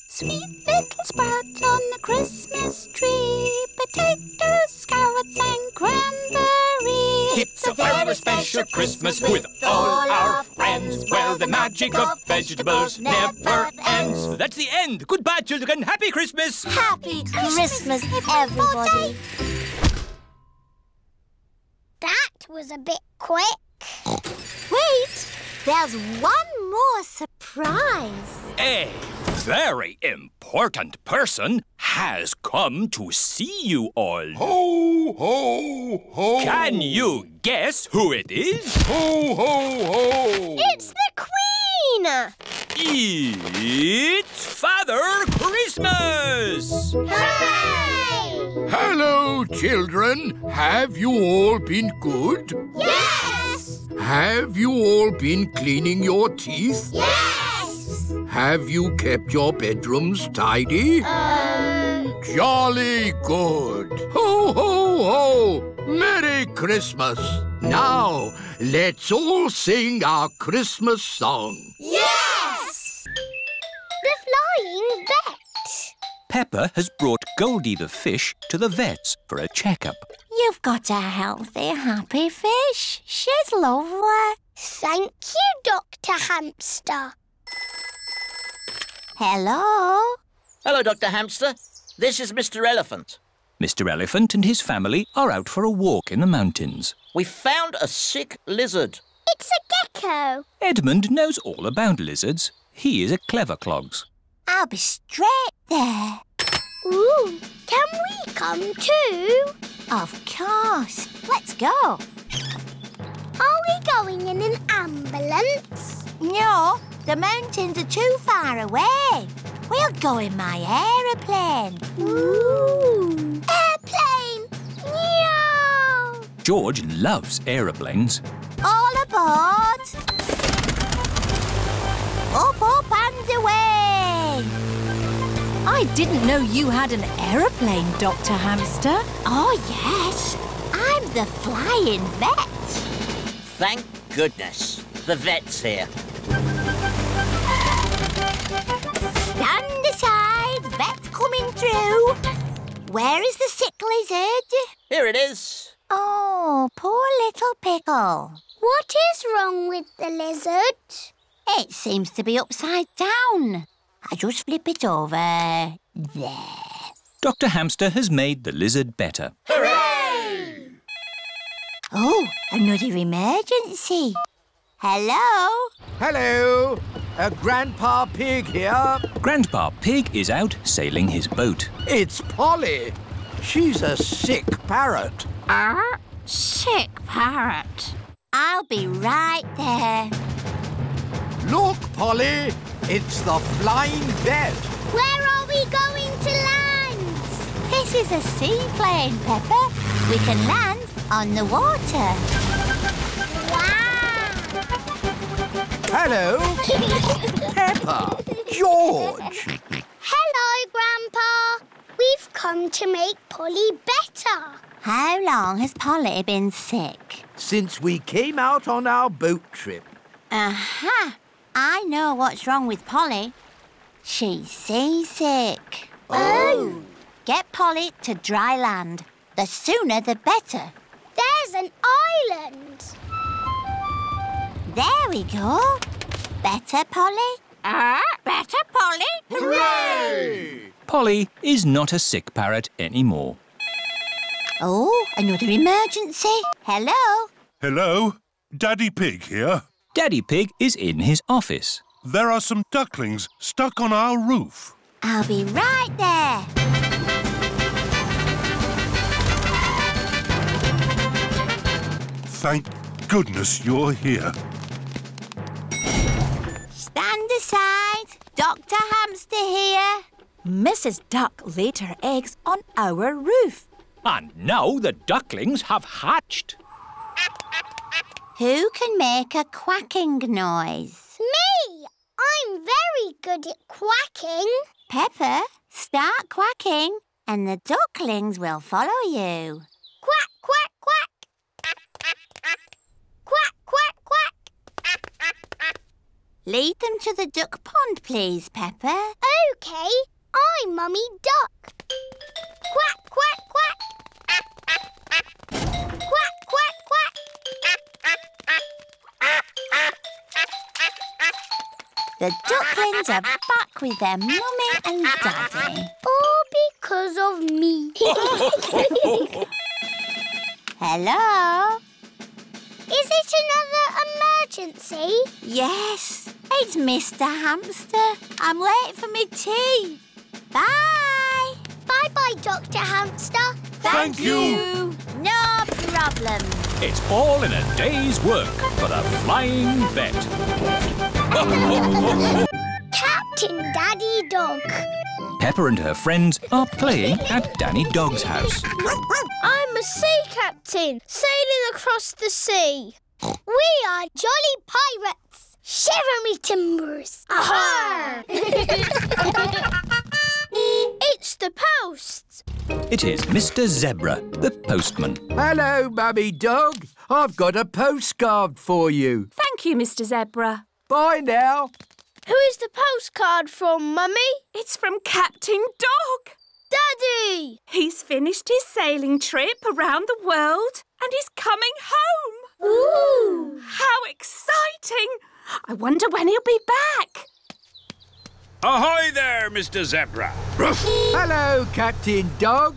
Sweet little sprouts on the Christmas tree, potatoes, carrots and cranberry. It's a very special Christmas with all our friends, where the magic of vegetables never ends. That's the end. Goodbye, children. Happy Christmas. Happy Christmas, everybody. That was a bit quick. Wait, there's one more surprise. A very important person has come to see you all. Ho, ho, ho. Can you guess who it is? Ho, ho, ho. It's the Queen. It's Father Christmas! Hooray! Hello, children. Have you all been good? Yes! Have you all been cleaning your teeth? Yes! Have you kept your bedrooms tidy? Jolly good. Ho, ho, ho. Merry Christmas. Now, let's all sing our Christmas song. Yes! The flying vet. Peppa has brought Goldie the fish to the vet's for a checkup. You've got a healthy, happy fish. She's lovely. Thank you, Dr. Hamster. Hello? Hello, Dr. Hamster. This is Mr. Elephant. Mr. Elephant and his family are out for a walk in the mountains. We found a sick lizard. It's a gecko. Edmund knows all about lizards. He is a clever clogs. I'll be straight there. Ooh, can we come too? Of course. Let's go. Are we going in an ambulance? No, the mountains are too far away. We'll go in my aeroplane. Ooh. Airplane! Meow! George loves aeroplanes. All aboard! Up, up and away! I didn't know you had an aeroplane, Dr. Hamster. Oh, yes. I'm the flying vet. Thank goodness. The vet's here. Stand aside, vet's coming through. Where is the sick lizard? Here it is. Oh, poor little pickle. What is wrong with the lizard? It seems to be upside down. I just flip it over. There. Dr. Hamster has made the lizard better. Hooray! Oh, another emergency. Hello? Hello. Grandpa Pig here. Grandpa Pig is out sailing his boat. It's Polly. She's a sick parrot. Sick parrot. I'll be right there. Look, Polly. It's the flying vet. Where are we going to land? This is a seaplane, Peppa. We can land on the water. Wow! Hello. Peppa. George. Hello, Grandpa. We've come to make Polly better. How long has Polly been sick? Since we came out on our boat trip. Aha! I know what's wrong with Polly. She's seasick. Oh! Get Polly to dry land. The sooner the better. There's an island. There we go. Better, Polly? Better, Polly? Hooray! Polly is not a sick parrot anymore. Oh, another emergency. Hello? Hello. Daddy Pig here. Daddy Pig is in his office. There are some ducklings stuck on our roof. I'll be right there. Thank goodness you're here. Stand aside. Dr. Hamster here. Mrs. Duck laid her eggs on our roof. And now the ducklings have hatched. Who can make a quacking noise? Me! I'm very good at quacking. Peppa, start quacking and the ducklings will follow you. Quack, quack, quack. Quack, quack, quack. Lead them to the duck pond, please, Peppa. OK. I'm Mummy Duck. Quack, quack, quack. Quack, quack, quack. The ducklings are back with their mummy and daddy. All because of me. Hello? Is it another emergency? Yes. It's Mr. Hamster. I'm late for my tea. Bye. Bye-bye, Dr. Hamster. Thank you. No problem. It's all in a day's work for the flying vet. Captain Daddy Dog. Peppa and her friends are playing at Danny Dog's house. I'm a sea captain, sailing across the sea. We are jolly pirates. Shiver me timbers. Aha! It's the post. It is Mr. Zebra, the postman. Hello, Mummy Dog. I've got a postcard for you. Thank you, Mr. Zebra. Bye now. Who is the postcard from, Mummy? It's from Captain Dog. Daddy! He's finished his sailing trip around the world and he's coming home. Ooh! How exciting! I wonder when he'll be back. Ahoy there, Mr. Zebra. Ruff. Hello, Captain Dog.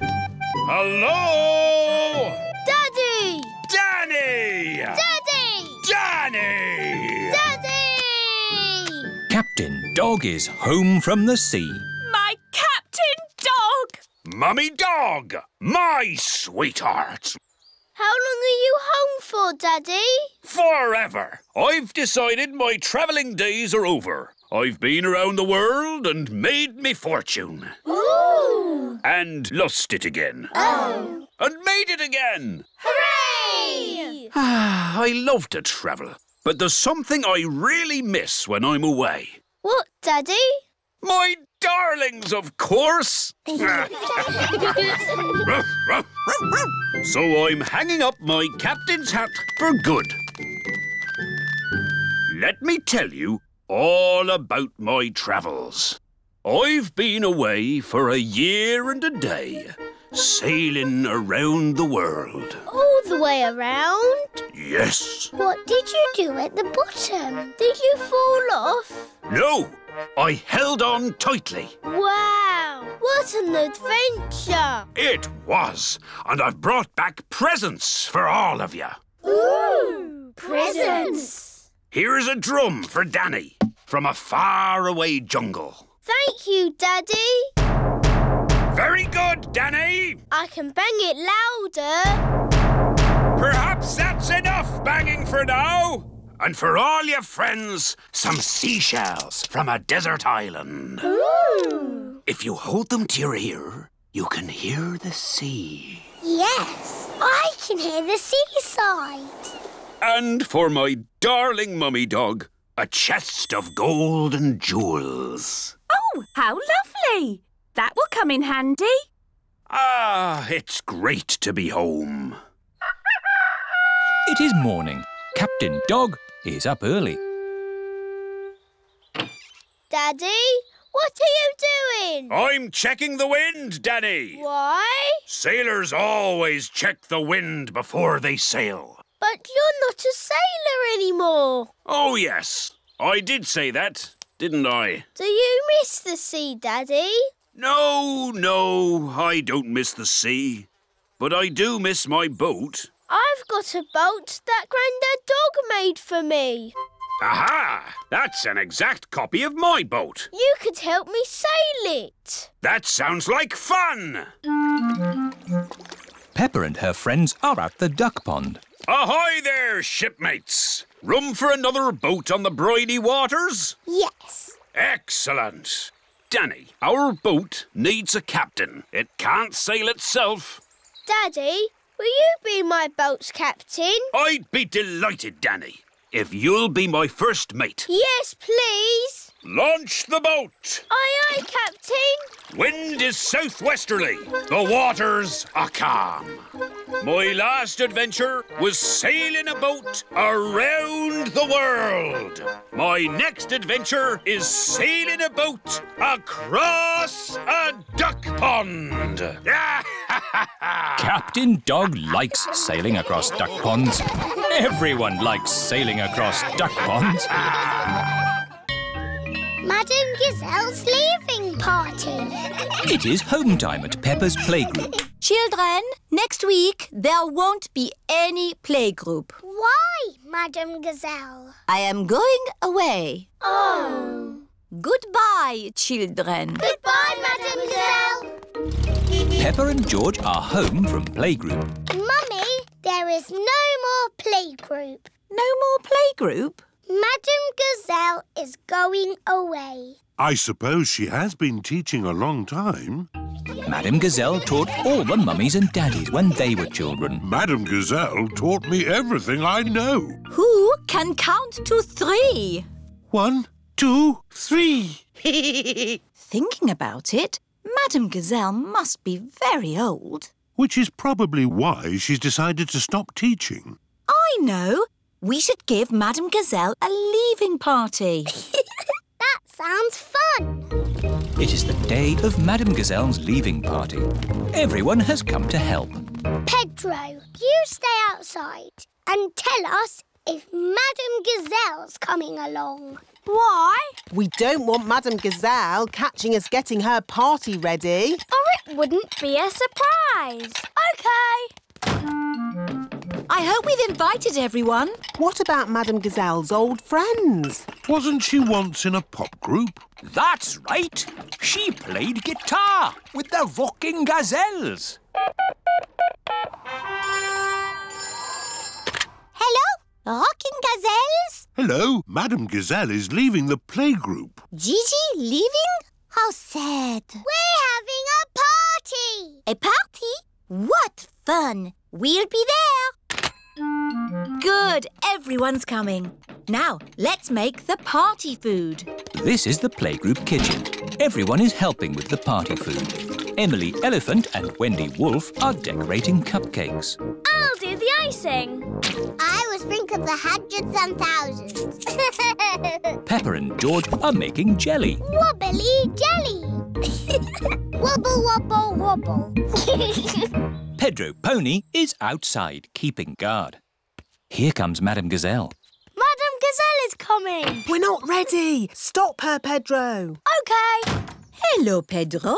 Hello! Daddy! Danny! Daddy! Danny! Daddy! Captain Dog is home from the sea. My Captain Dog! Mummy Dog, my sweetheart. How long are you home for, Daddy? Forever. I've decided my travelling days are over. I've been around the world and made me fortune. Ooh! And lost it again. Oh! And made it again. Hooray! I love to travel, but there's something I really miss when I'm away. What, Daddy? My darlings, of course. So I'm hanging up my captain's hat for good. Let me tell you all about my travels. I've been away for a year and a day, sailing around the world. All the way around? Yes. What did you do at the bottom? Did you fall off? No. I held on tightly. Wow! What an adventure! It was, and I've brought back presents for all of you. Ooh! Presents! Here's a drum for Danny from a faraway jungle. Thank you, Daddy. Very good, Danny. I can bang it louder. Perhaps that's enough banging for now. And for all your friends, some seashells from a desert island. Ooh. If you hold them to your ear, you can hear the sea. Yes, I can hear the seaside. And for my darling Mummy Dog, a chest of gold and jewels. Oh, how lovely. That will come in handy. Ah, it's great to be home. It is morning. Captain Dog is up early. Daddy, what are you doing? I'm checking the wind, Daddy. Why? Sailors always check the wind before they sail. But you're not a sailor anymore. Oh, yes. I did say that, didn't I? Do you miss the sea, Daddy? No, I don't miss the sea. But I do miss my boat. I've got a boat that Grandad Dog made for me. Aha! That's an exact copy of my boat. You could help me sail it. That sounds like fun! Peppa and her friends are at the duck pond. Ahoy there, shipmates! Room for another boat on the briny waters? Yes. Excellent. Danny, our boat needs a captain. It can't sail itself. Daddy, will you be my boat's captain? I'd be delighted, Danny, if you'll be my first mate. Yes, please. Launch the boat. Aye, aye, Captain. Wind is southwesterly. The waters are calm. My last adventure was sailing a boat around the world. My next adventure is sailing a boat across a duck pond. Captain Dog likes sailing across duck ponds. Everyone likes sailing across duck ponds. Madame Gazelle's leaving party. It is home time at Peppa's playgroup. Children, next week there won't be any playgroup. Why, Madame Gazelle? I am going away. Oh. Goodbye, children. Goodbye, Madame Gazelle. Peppa and George are home from playgroup. Mummy, there is no more playgroup. No more playgroup? Madame Gazelle is going away. I suppose she has been teaching a long time. Madame Gazelle taught all the mummies and daddies when they were children. Madame Gazelle taught me everything I know. Who can count to three? 1, 2, 3. Thinking about it, Madame Gazelle must be very old. Which is probably why she's decided to stop teaching. I know. We should give Madame Gazelle a leaving party. That sounds fun. It is the day of Madame Gazelle's leaving party. Everyone has come to help. Pedro, you stay outside and tell us if Madame Gazelle's coming along. Why? We don't want Madame Gazelle catching us getting her party ready. Or it wouldn't be a surprise. OK. I hope we've invited everyone. What about Madame Gazelle's old friends? Wasn't she once in a pop group? That's right. She played guitar with the Rocking Gazelles. Hello, Rocking Gazelles. Hello. Madame Gazelle is leaving the playgroup. Gigi leaving? How sad. We're having a party. A party? What fun. We'll be there. Good, everyone's coming. Now, let's make the party food. This is the playgroup kitchen. Everyone is helping with the party food. Emily Elephant and Wendy Wolf are decorating cupcakes. I'll do the icing. I will sprinkle the hundreds and thousands. Peppa and George are making jelly. Wobbly jelly. Wobble, wobble, wobble. Pedro Pony is outside, keeping guard. Here comes Madame Gazelle. Madame Gazelle is coming. We're not ready. Stop her, Pedro. OK. Hello, Pedro.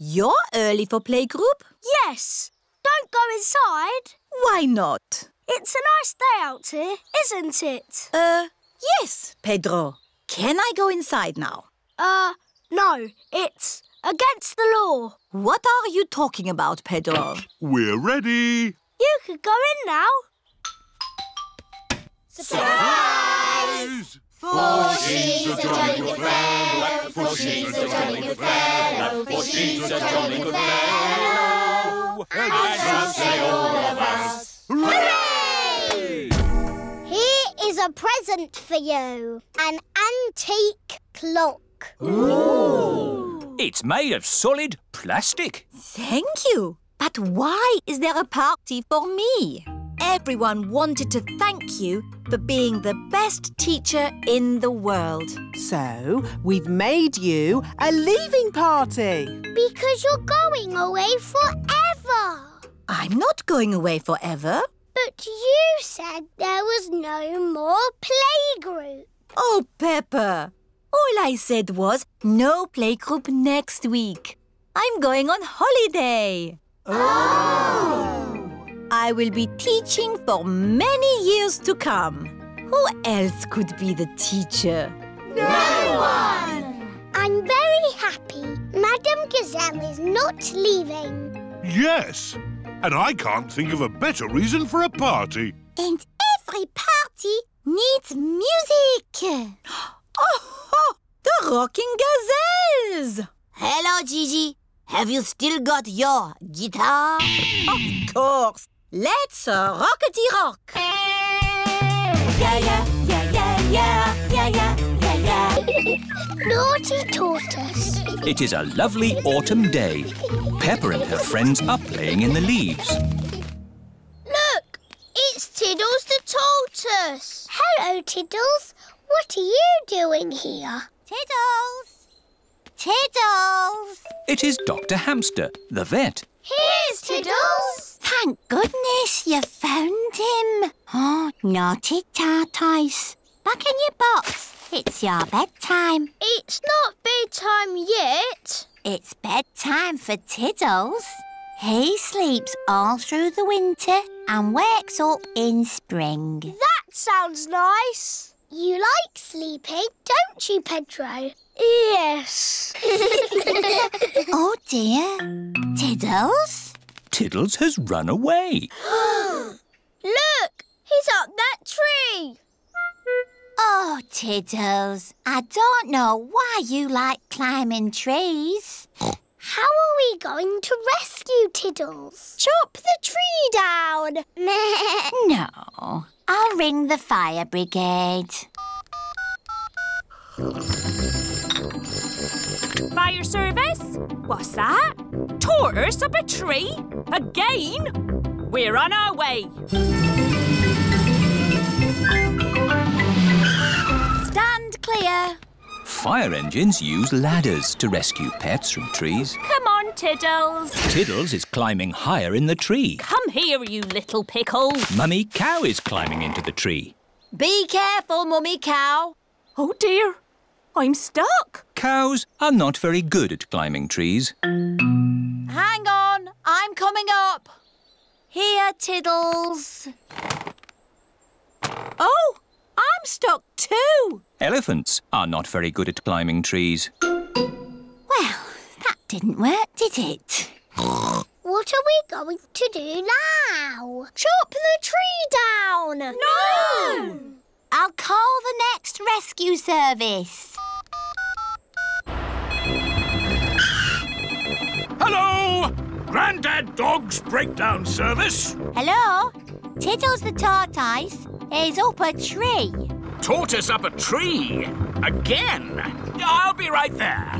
You're early for playgroup? Yes. Don't go inside. Why not? It's a nice day out here, isn't it? Yes, Pedro. Can I go inside now? No. It's... against the law. What are you talking about, Pedro? We're ready. You could go in now. Surprise! For she's a jolly good fellow. For she's a jolly good fellow. For she's a jolly good fellow. And I shall say all of us, hooray! Here is a present for you. An antique clock. Ooh! It's made of solid plastic. Thank you. But why is there a party for me? Everyone wanted to thank you for being the best teacher in the world. So we've made you a leaving party. Because you're going away forever. I'm not going away forever. But you said there was no more playgroup. Oh, Peppa. All I said was, no playgroup next week. I'm going on holiday. Oh! I will be teaching for many years to come. Who else could be the teacher? No one! I'm very happy. Madame Gazelle is not leaving. Yes, and I can't think of a better reason for a party. And every party needs music. Oh, the Rocking Gazelles! Hello, Gigi. Have you still got your guitar? Of course. Let's rockety-rock. Yeah, yeah, yeah, yeah, yeah, yeah, yeah, yeah, yeah. Naughty tortoise. It is a lovely autumn day. Peppa and her friends are playing in the leaves. Look, it's Tiddles the tortoise. Hello, Tiddles. What are you doing here? Tiddles! Tiddles! It is Dr. Hamster, the vet. Here's Tiddles! Thank goodness you found him. Oh, naughty tortoise. Back in your box. It's your bedtime. It's not bedtime yet. It's bedtime for Tiddles. He sleeps all through the winter and wakes up in spring. That sounds nice. You like sleeping, don't you, Pedro? Yes. Oh, dear. Tiddles? Tiddles has run away. Look! He's up that tree. Oh, Tiddles, I don't know why you like climbing trees. How are we going to rescue Tiddles? Chop the tree down. No. I'll ring the fire brigade. Fire service? What's that? Tore us up a tree? Again? We're on our way. Stand clear. Fire engines use ladders to rescue pets from trees. Come on, Tiddles. Tiddles is climbing higher in the tree. Come here, you little pickle. Mummy Cow is climbing into the tree. Be careful, Mummy Cow. Oh, dear. I'm stuck. Cows are not very good at climbing trees. Hang on, I'm coming up. Here, Tiddles. Oh, I'm stuck too. Elephants are not very good at climbing trees. Well, that didn't work, did it? What are we going to do now? Chop the tree down! No! I'll call the next rescue service. Hello! Grandad Dog's breakdown service. Hello? Tiddles the tortoise is up a tree. Tortoise up a tree? Again? I'll be right there.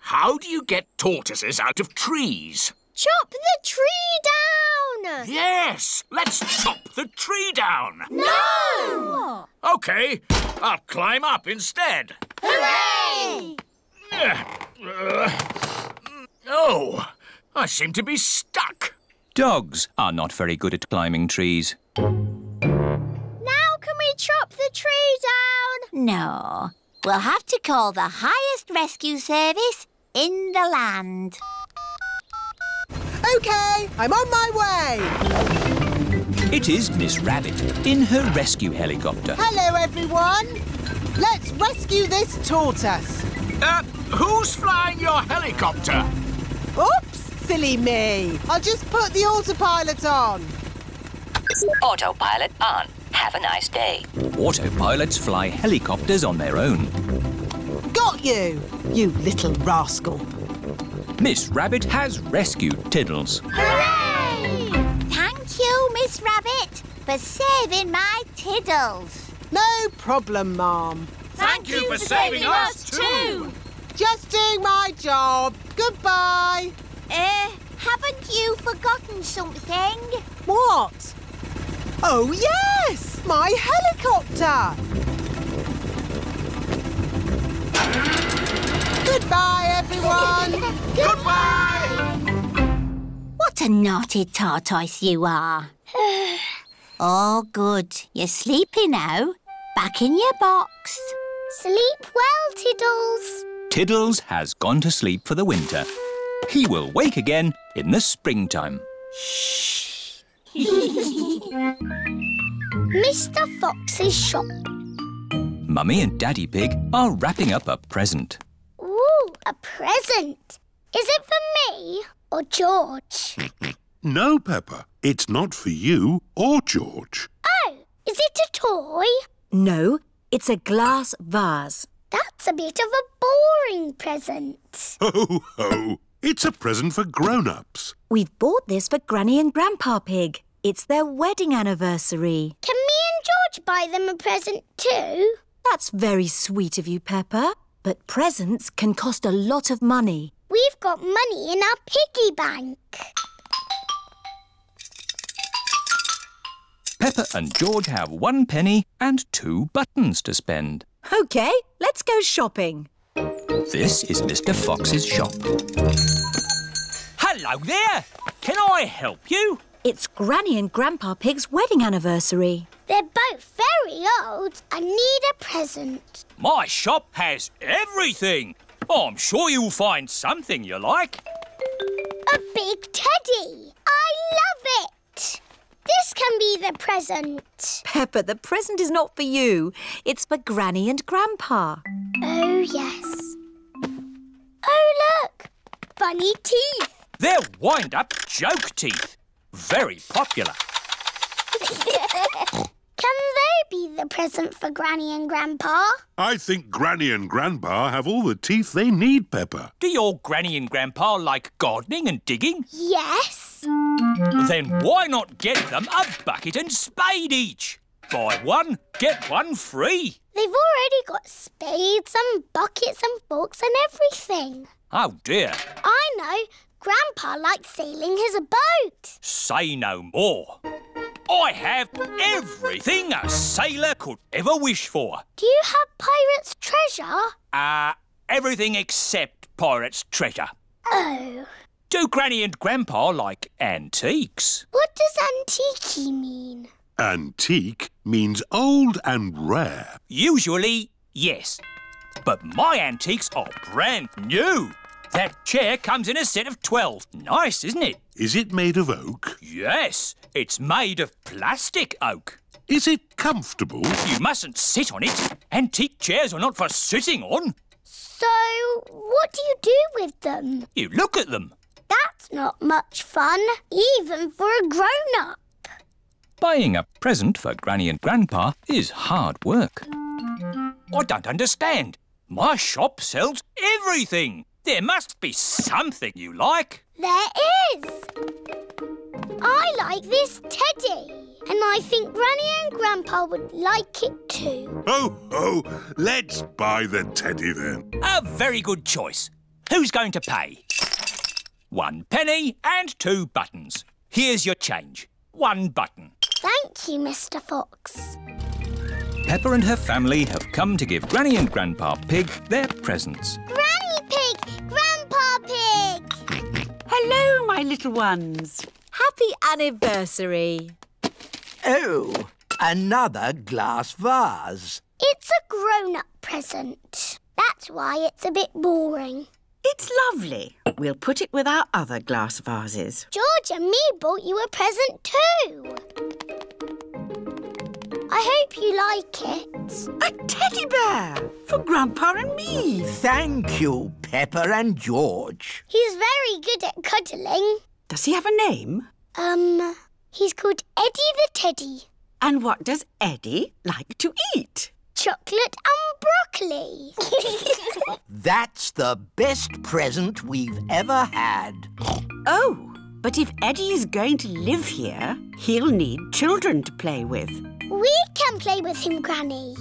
How do you get tortoises out of trees? Chop the tree down! Yes, let's chop the tree down. No! OK, I'll climb up instead. Hooray! Oh, I seem to be stuck. Dogs are not very good at climbing trees. Now can we chop the tree down? No, we'll have to call the highest rescue service in the land. OK, I'm on my way. It is Miss Rabbit in her rescue helicopter. Hello, everyone. Let's rescue this tortoise. Who's flying your helicopter? Oops, silly me. I'll just put the autopilot on. Autopilot on. Have a nice day. Autopilots fly helicopters on their own. Got you, you little rascal. Miss Rabbit has rescued Tiddles. Hooray! Thank you, Miss Rabbit, for saving my Tiddles. No problem, Ma'am. Thank you for saving us too. Just doing my job. Goodbye. Haven't you forgotten something? What? Oh, yes! My helicopter! Goodbye, everyone! Goodbye! What a naughty tortoise you are. All good. You're sleepy now. Back in your box. Sleep well, Tiddles. Tiddles has gone to sleep for the winter. He will wake again in the springtime. Shh! Mr. Fox's shop. Mummy and Daddy Pig are wrapping up a present. Ooh, a present. Is it for me or George? No, Peppa. It's not for you or George. Oh, is it a toy? No, it's a glass vase. That's a bit of a boring present. Ho, ho. It's a present for grown-ups. We've bought this for Granny and Grandpa Pig. It's their wedding anniversary. Can me and George buy them a present too? That's very sweet of you, Peppa. But presents can cost a lot of money. We've got money in our piggy bank. Peppa and George have 1 penny and 2 buttons to spend. OK, let's go shopping. This is Mr. Fox's shop. Hello there. Can I help you? It's Granny and Grandpa Pig's wedding anniversary. They're both very old and need a present. My shop has everything. I'm sure you'll find something you like. A big teddy. I love it. This can be the present. Peppa, the present is not for you. It's for Granny and Grandpa. Oh, yes. Oh, look. Funny teeth. They're wind-up joke teeth. Very popular. Can they be the present for Granny and Grandpa? I think Granny and Grandpa have all the teeth they need, Peppa. Do your Granny and Grandpa like gardening and digging? Yes. Then why not get them a bucket and spade each? Buy one, get one free. They've already got spades and buckets and forks and everything. Oh, dear. I know. Grandpa likes sailing his boat. Say no more. I have everything a sailor could ever wish for. Do you have Pirate's treasure? Everything except Pirate's treasure. Oh. Do Granny and Grandpa like antiques? What does antique mean? Antique means old and rare. Usually, yes. But my antiques are brand new. That chair comes in a set of 12. Nice, isn't it? Is it made of oak? Yes, it's made of plastic oak. Is it comfortable? You mustn't sit on it. Antique chairs are not for sitting on. So, what do you with them? You look at them. That's not much fun, even for a grown-up. Buying a present for Granny and Grandpa is hard work. I don't understand. My shop sells everything. There must be something you like. There is. I like this teddy. And I think Granny and Grandpa would like it too. Ho, ho! Let's buy the teddy then. A very good choice. Who's going to pay? 1 penny and 2 buttons. Here's your change. 1 button. Thank you, Mr. Fox. Peppa and her family have come to give Granny and Grandpa Pig their presents. Granny Pig! Grandpa Pig! Hello, my little ones. Happy anniversary. Oh, another glass vase. It's a grown-up present. That's why it's a bit boring. It's lovely. We'll put it with our other glass vases. George and me bought you a present too. I hope you like it. A teddy bear for Grandpa and me. Thank you, Peppa and George. He's very good at cuddling. Does he have a name? He's called Eddie the Teddy. And what does Eddie like to eat? Chocolate and broccoli. That's the best present we've ever had. Oh, but if Eddie is going to live here, he'll need children to play with. We can play with him, Granny.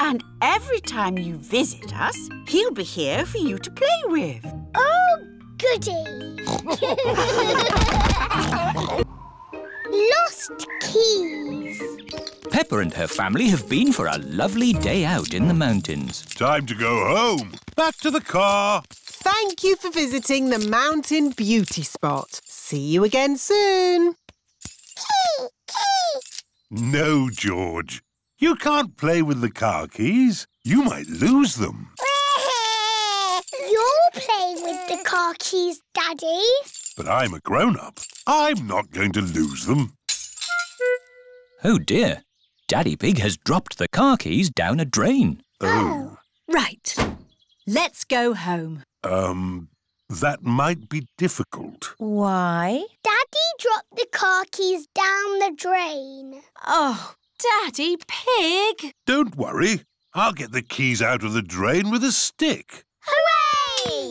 And every time you visit us, he'll be here for you to play with. Oh, goody. Lost keys. Peppa and her family have been for a lovely day out in the mountains. Time to go home. Back to the car. Thank you for visiting the mountain beauty spot. See you again soon. No, George. You can't play with the car keys. You might lose them. You'll play with the car keys, Daddy. But I'm a grown-up. I'm not going to lose them. Oh, dear. Daddy Pig has dropped the car keys down a drain. Oh. Right. Let's go home. That might be difficult. Why? Daddy dropped the car keys down the drain. Oh, Daddy Pig. Don't worry. I'll get the keys out of the drain with a stick. Hooray!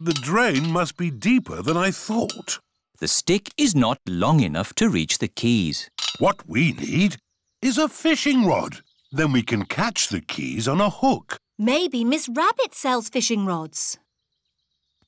The drain must be deeper than I thought. The stick is not long enough to reach the keys. What we need is a fishing rod. Then we can catch the keys on a hook. Maybe Miss Rabbit sells fishing rods.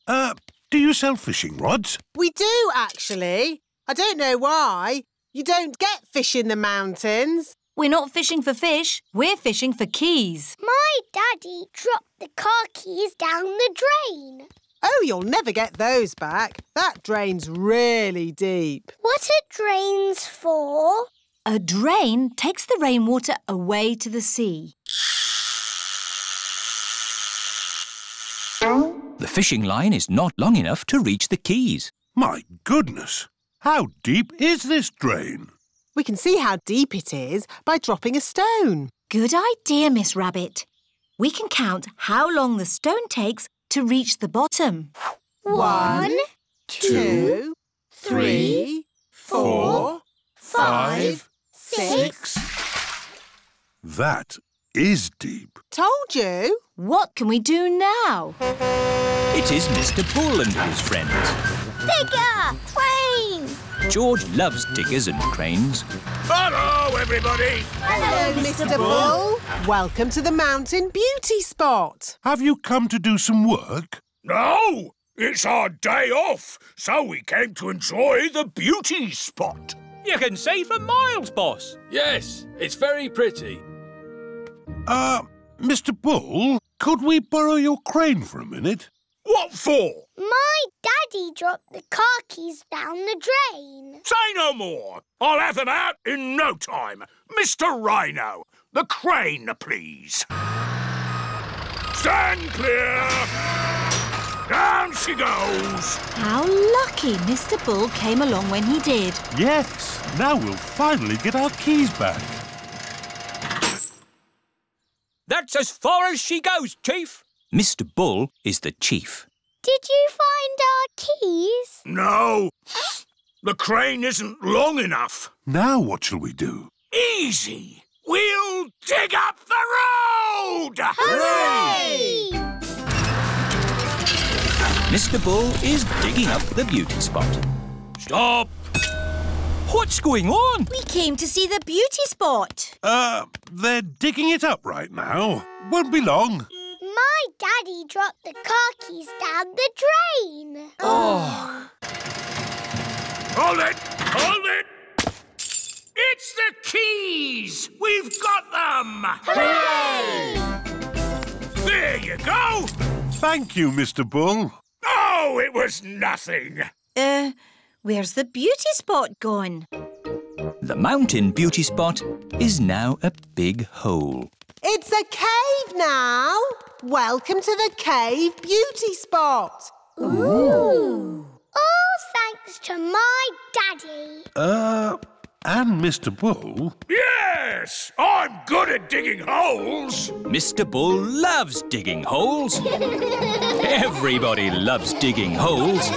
Do you sell fishing rods? We do, actually. I don't know why. You don't get fish in the mountains. We're not fishing for fish. We're fishing for keys. My daddy dropped the car keys down the drain. Oh, you'll never get those back. That drain's really deep. What are drains for? A drain takes the rainwater away to the sea. The fishing line is not long enough to reach the keys. My goodness! How deep is this drain? We can see how deep it is by dropping a stone. Good idea, Miss Rabbit. We can count how long the stone takes to reach the bottom. 1, 2, 3, 4, 5, 6. That is deep. Told you. What can we do now? It is Mr. Bull and his friends. Digger! Crane! George loves diggers and cranes. Hello, everybody! Hello, Mr. Bull. Welcome to the mountain beauty spot. Have you come to do some work? No, it's our day off, so we came to enjoy the beauty spot. You can see for miles, boss. Yes, it's very pretty. Mr. Bull, could we borrow your crane for a minute? What for? My daddy dropped the car keys down the drain. Say no more. I'll have them out in no time. Mr. Rhino, the crane, please. Stand clear. Down she goes. How lucky Mr. Bull came along when he did. Yes, now we'll finally get our keys back. That's as far as she goes, Chief. Mr. Bull is the chief. Did you find our keys? No. The crane isn't long enough. Now what shall we do? Easy. We'll dig up the road! Hooray! Mr. Bull is digging up the beauty spot. Stop! What's going on? We came to see the beauty spot. They're digging it up right now. Won't be long. My daddy dropped the car keys down the drain. Oh! Hold it! Hold it! It's the keys! We've got them! Hooray! There you go! Thank you, Mr. Bull. Oh, it was nothing. Where's the beauty spot gone? The mountain beauty spot is now a big hole. It's a cave now. Welcome to the cave beauty spot. Ooh. All thanks to my daddy. And Mr. Bull. Yes, I'm good at digging holes. Mr. Bull loves digging holes. Everybody loves digging holes.